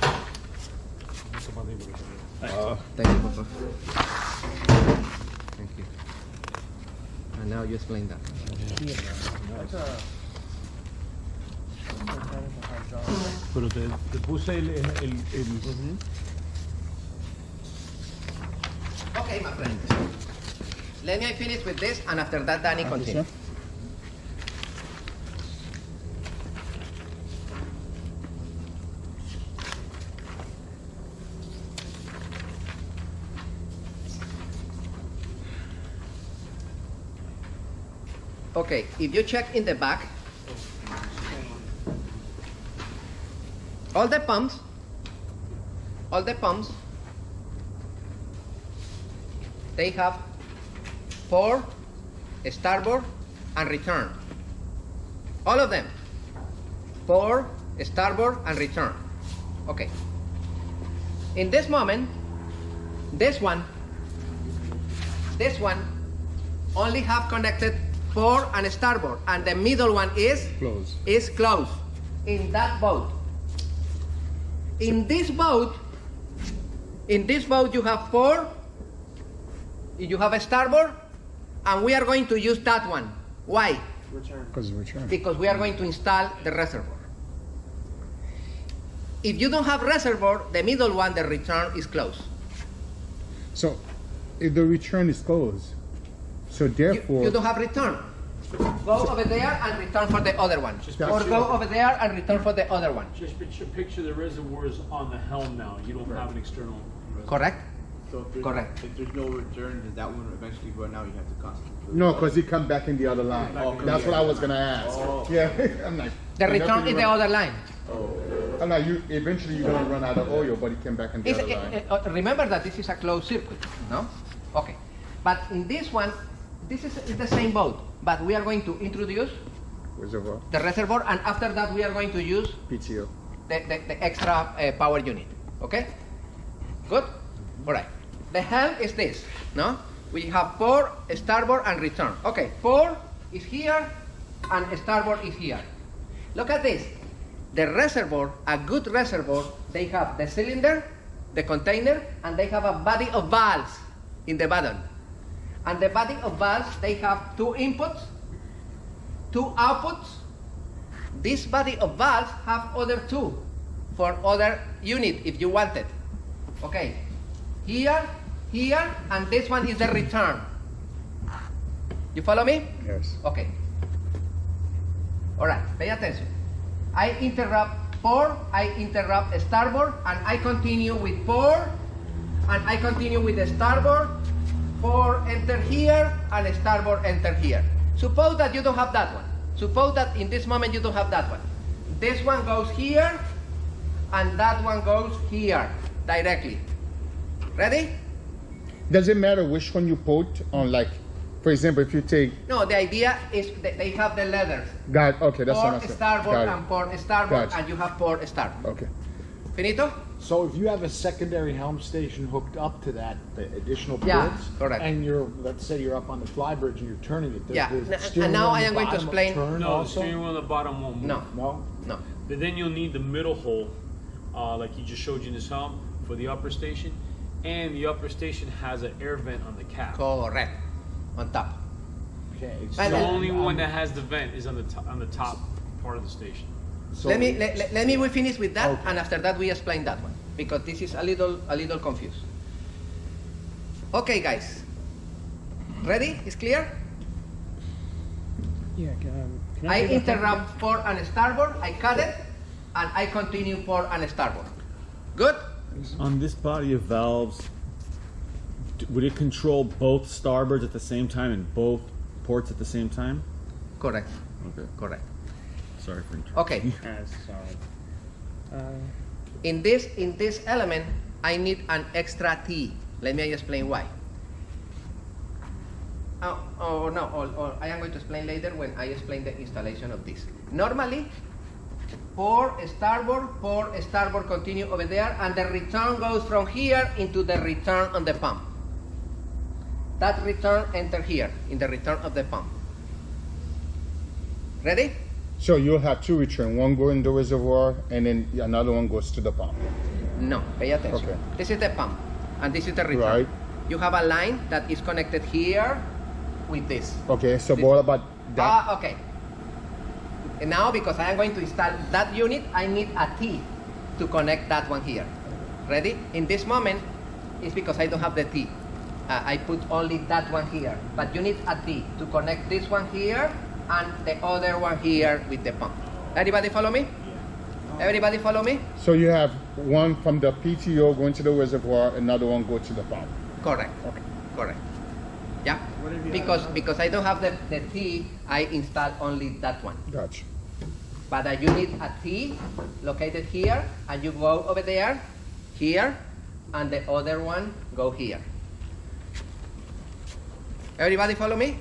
Thank you, Papa. Thank you. And now you explain that. Yeah. Pero te puse el Okay, my friend. Let me finish with this, and after that, Danny continue. Okay, if you check in the back, all the pumps, they have forward, starboard, and return. All of them. Forward, starboard, and return. Okay. In this moment, this one only have connected forward and starboard, and the middle one is closed. In that boat. In this boat you have forward, you have a starboard, and we are going to use that one. Why? Return. Because we are going to install the reservoir. If you don't have reservoir, the middle one, the return, is closed. So, if the return is closed, so therefore... You don't have return. Go over there and return for the other one. Or go over there and return for the other one. Just picture the reservoir is on the helm now. You don't have an external reservoir. Correct. So if correct. If there's no return, does that one eventually run out? You have to constantly. No, because he come back in the other line. Oh, that's what I was gonna ask. Oh. Yeah, I'm like. The return is the other line. Oh. I'm like, you eventually you're gonna run out of oil, but he came back in the other line. Remember that this is a closed circuit, no? Okay, but in this one, this is the same boat, but we are going to introduce reservoir. The reservoir, and after that we are going to use PTO, the extra power unit. Okay, good. All right. The helm is this, no? We have port, starboard, and return. Okay, port is here, and starboard is here. Look at this. The reservoir, a good reservoir, they have the cylinder, the container, and they have a body of valves in the bottom. And the body of valves, they have two inputs, two outputs. This body of valves have other two for other unit if you want it. Okay. Here, here, and this one is the return. You follow me? Yes. Okay. All right, pay attention. I interrupt port, I interrupt starboard, and I continue with port, and I continue with the starboard, port enter here, and starboard enter here. Suppose that you don't have that one. Suppose that in this moment you don't have that one. This one goes here, and that one goes here directly. Ready? Does it matter which one you put on, like, for example, if you take... No, the idea is they have the letters. Got it. Okay, that's what I said. Starboard and port starboard, and you have port starboard. Okay. Finito? So if you have a secondary helm station hooked up to that, the additional ports, correct. And you're, let's say you're up on the flybridge and you're turning it, the and now I am going to explain... No, the steering wheel on the bottom won't move. No. No? No. But then you'll need the middle hole, like he just showed you in his helm, for the upper station. And the upper station has an air vent on the cap. Correct, on top. Okay. So the only one that has the vent is on the top part of the station. So let me we finish with that, okay. And after that we explain that one because this is a little confused. Okay, guys. Ready? It's clear? Yeah. Can I interrupt port and starboard. I cut it, and I continue port and starboard. Good. On this body of valves, would it control both starboards at the same time and both ports at the same time? Correct. Okay. Correct. Sorry for interrupting. Okay. Sorry. In this element, I need an extra T. Let me explain why. I am going to explain later when I explain the installation of this. Normally, port, starboard, continue over there, and the return goes from here into the return on the pump. That return enter here, in the return of the pump. Ready? So you'll have two return, one go in the reservoir, and then another one goes to the pump. No, pay attention. Okay. This is the pump, and this is the return. Right. You have a line that is connected here with this. Okay, so what about that? Okay. And now, because I am going to install that unit, I need a T to connect that one here. Ready? In this moment, it's because I don't have the T. I put only that one here. But you need a T to connect this one here and the other one here with the pump. Everybody follow me? Everybody follow me? So you have one from the PTO going to the reservoir, another one go to the pump. Correct. Okay. Correct. Yeah, because I don't have the T, I install only that one. Gotcha. But you need a T located here, and you go over there, here, and the other one go here. Everybody follow me?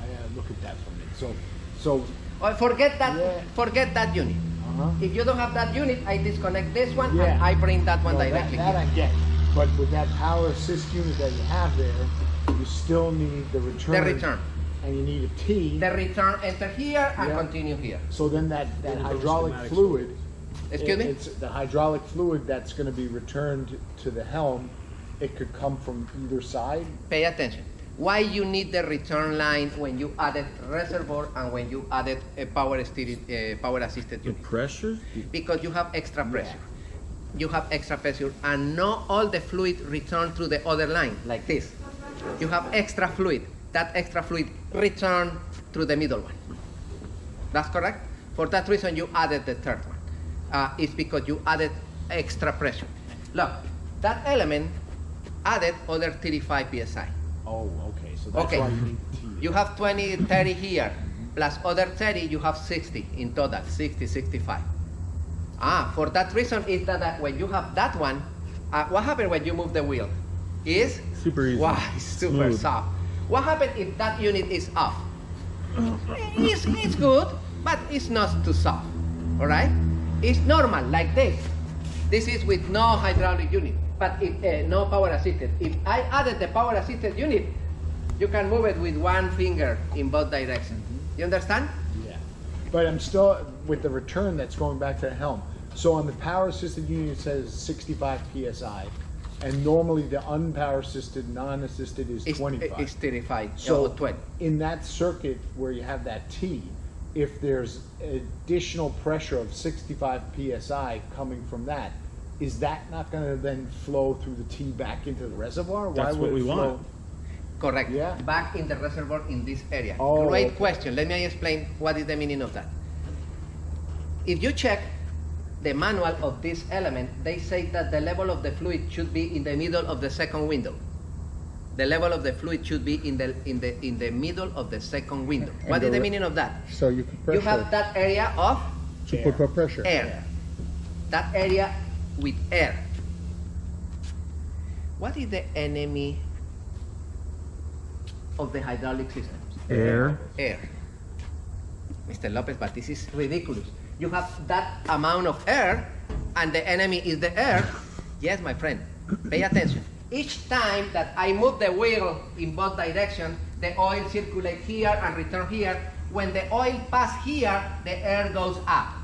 I look at that for a minute. So forget that unit. Uh-huh. If you don't have that unit, I disconnect this one and I bring that one directly. That I get. But with that power assist unit that you have there, you still need the return. The return. And you need a T. The return enter here and continue here. So then that hydraulic fluid. Excuse me? It's the hydraulic fluid that's going to be returned to the helm. It could come from either side. Pay attention. Why you need the return line when you added reservoir and when you added a power assisted unit? The pressure? Because you have extra pressure. Yeah. You have extra pressure, and not all the fluid return through the other line, like this. You have extra fluid. That extra fluid return through the middle one. That's correct? For that reason, you added the third one. It's because you added extra pressure. Look, that element added other 35 psi. Oh, okay. So that's okay. Why you have 20, 30 here, plus other 30, you have 60 in total, 60, 65. For that reason is that when you have that one, what happens when you move the wheel? Is super easy. Wow, it's super soft. What happens if that unit is off? It's good, but it's not too soft. All right? It's normal, like this. This is with no hydraulic unit, but if, no power assisted. If I added the power assisted unit, you can move it with one finger in both directions. You understand? Yeah. But I'm still with the return that's going back to the helm. So on the power assisted unit, it says 65 psi. And normally the unpower-assisted, non-assisted is 25. It's 35. So 20. In that circuit where you have that T, if there's additional pressure of 65 psi coming from that, is that not going to then flow through the T back into the reservoir? That's what we want. Correct. Yeah. Back in the reservoir in this area. Oh, great question. Let me explain what is the meaning of that. If you check the manual of this element, they say that the level of the fluid should be in the middle of the second window. The level of the fluid should be in the middle of the second window. And what is the meaning of that? So you put pressure. You have that area of air. Put pressure. Air. That area with air. What is the enemy of the hydraulic systems? Air. Air. Mr. Lopez, but this is ridiculous. You have that amount of air, and the enemy is the air. Yes, my friend, pay attention. Each time that I move the wheel in both directions, the oil circulates here and returns here. When the oil passes here, the air goes up.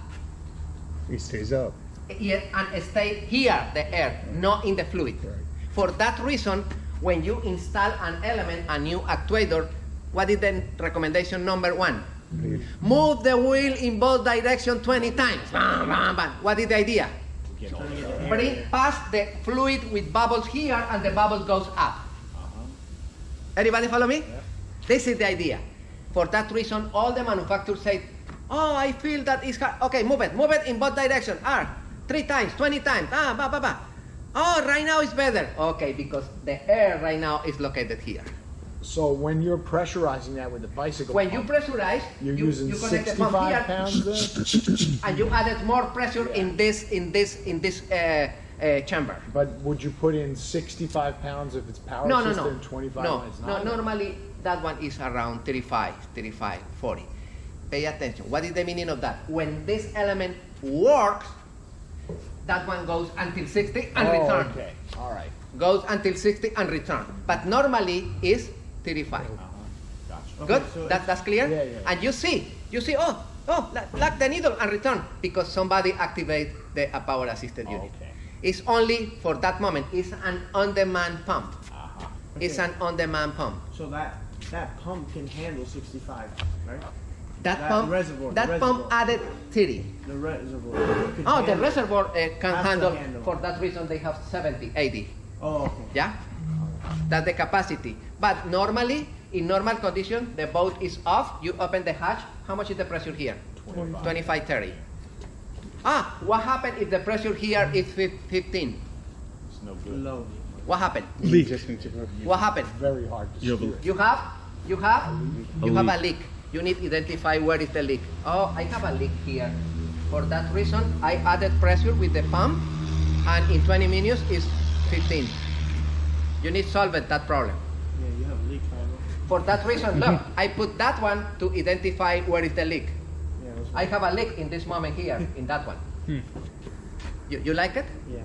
It stays up. Yes, and stays here, the air, not in the fluid. Right. For that reason, when you install an element, a new actuator, what is the recommendation number one? Move the wheel in both directions 20 times. Bam, bam, bam. What is the idea? Bring past the fluid with bubbles here, and the bubble goes up. Everybody follow me? Yeah. This is the idea. For that reason, all the manufacturers say, oh, I feel that it's hard. Okay, move it in both directions. 3 times, 20 times. Ah, ba, ba, ba. Oh, right now it's better. Okay, because the air right now is located here. So when you're pressurizing that with the bicycle pump, you pressurize, you're using 65 pounds there, and you added more pressure in this chamber. But would you put in 65 pounds if it's power assisted and 25? No, it's not. No, normally that one is around 35, 40. Pay attention. What is the meaning of that? When this element works, that one goes until 60 and return. Okay, all right. Goes until 60 and return. But normally is 35. Gotcha. Good? Okay, so that's clear? Yeah, yeah, yeah. And you see, lock the needle and return, because somebody activates a power assisted unit. Okay. It's only for that moment. It's an on-demand pump. Okay. It's an on-demand pump. So that pump can handle 65, right? That pump added 30. The reservoir. The reservoir can handle. For that reason, they have 70, 80. Oh. Okay. Yeah? That's the capacity. But normally, in normal condition, the boat is off, you open the hatch, how much is the pressure here? 25, 30. What happened if the pressure here is 15? It's no good. Low. What happened? Leak. What happened? Very hard to steer. You have a leak. You need to identify where is the leak. Oh, I have a leak here. For that reason, I added pressure with the pump, and in 20 minutes, it's 15. You need to solve that problem. Yeah, you have a leak problem. For that reason, look, I put that one to identify where is the leak. Yeah, I have a leak in this moment here, in that one. You like it? Yeah.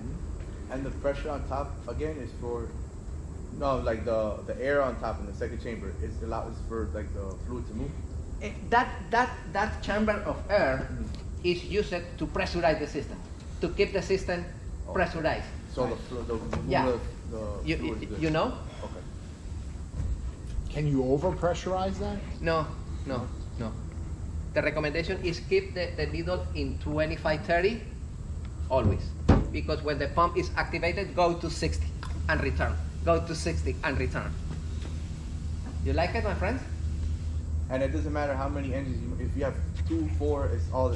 And the pressure on top, again, is for, like the air on top in the second chamber is for like the fluid to move. That chamber of air is used to pressurize the system, to keep the system pressurized. So you know? Okay. Can you over-pressurize that? No. The recommendation is keep the needle in 25, 30, always. Because when the pump is activated, go to 60 and return. Go to 60 and return. You like it, my friends? And it doesn't matter how many engines, if you have 2, 4, it's all.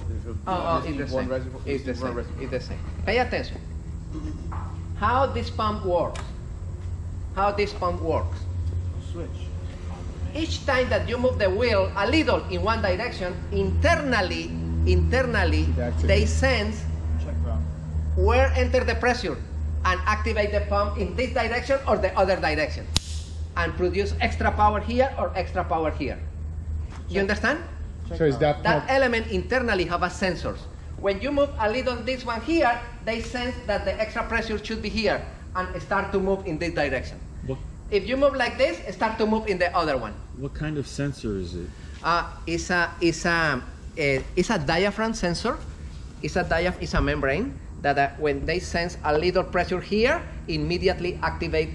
It's the same. Pay attention. how this pump works. Switch. Each time that you move the wheel a little in one direction, internally they sense where enter the pressure and activate the pump in this direction or the other direction and produce extra power here or extra power here. You understand? So is that element internally have a sensors. When you move a little this one here, they sense that the extra pressure should be here and start to move in this direction. If you move like this, start to move in the other one. What kind of sensor is it? It's a diaphragm sensor. It's a membrane that when they sense a little pressure here, immediately activate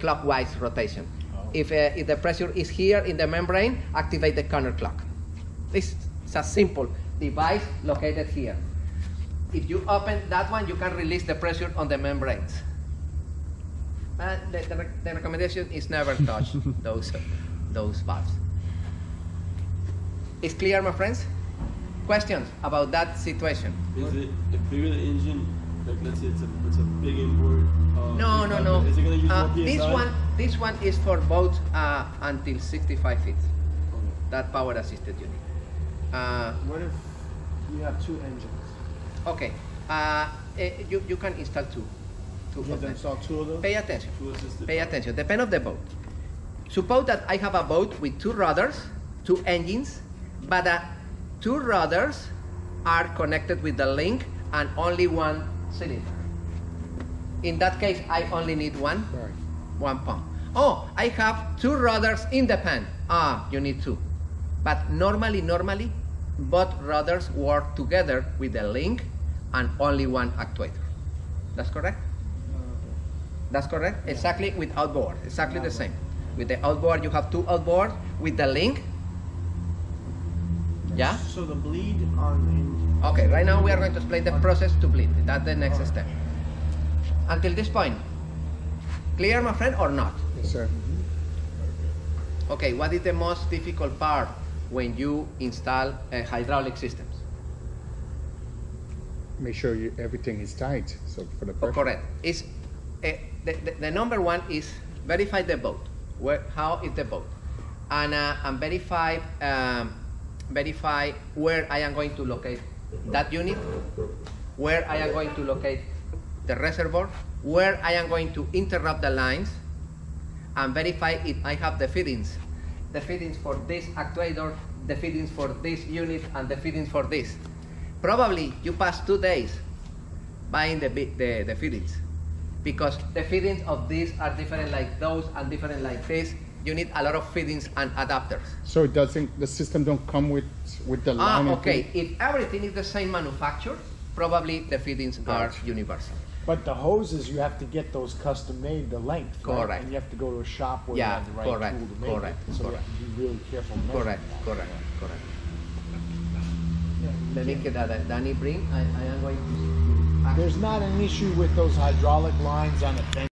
clockwise rotation. Oh. If the pressure is here in the membrane, activate the counterclock. This is a simple device located here. If you open that one, you can release the pressure on the membranes. The recommendation is never touch those valves. It's clear, my friends? Questions about that situation? Is it the bigger the engine, like let's say it's a big inboard? No. Is it going to use more PSI? This one is for boats until 65 feet. Okay. That power assisted unit. What if you have two engines? Okay. You can install two. Pay attention. Pay attention. Depend on the boat. Suppose that I have a boat with two rudders, two engines, but two rudders are connected with the link and only one cylinder. In that case, I only need one pump. Oh, I have two rudders in the pan. Ah, you need two. But normally, both rudders work together with the link and only one actuator. That's correct? That's correct? Yeah. Exactly with outboard. Exactly the same. With the outboard, you have two outboards with the link. Yeah? So the bleed on the... Okay, right now we are going to explain the process to bleed. That's the next step. Until this point. Clear, my friend, or not? Yes, sir. Okay, what is the most difficult part when you install hydraulic systems? Make sure everything is tight. So for the perfect. Correct. It's... The number one is verify the boat. How is the boat? And verify where I am going to locate that unit, where I am going to locate the reservoir, where I am going to interrupt the lines, and verify if I have the fittings. The fittings for this actuator, the fittings for this unit, and the fittings for this. Probably you pass 2 days buying the fittings. Because the fittings of these are different like those and different like this. You need a lot of fittings and adapters. So it doesn't, the system don't come with the line. Okay. If everything is the same manufacturer, probably the fittings are universal. But the hoses, you have to get those custom made, the length. Correct. Right? And you have to go to a shop where you have the right tool to make it. So you have to be really careful. Correct. The link that Danny brings, I am going to see. There's not an issue with those hydraulic lines on a fence.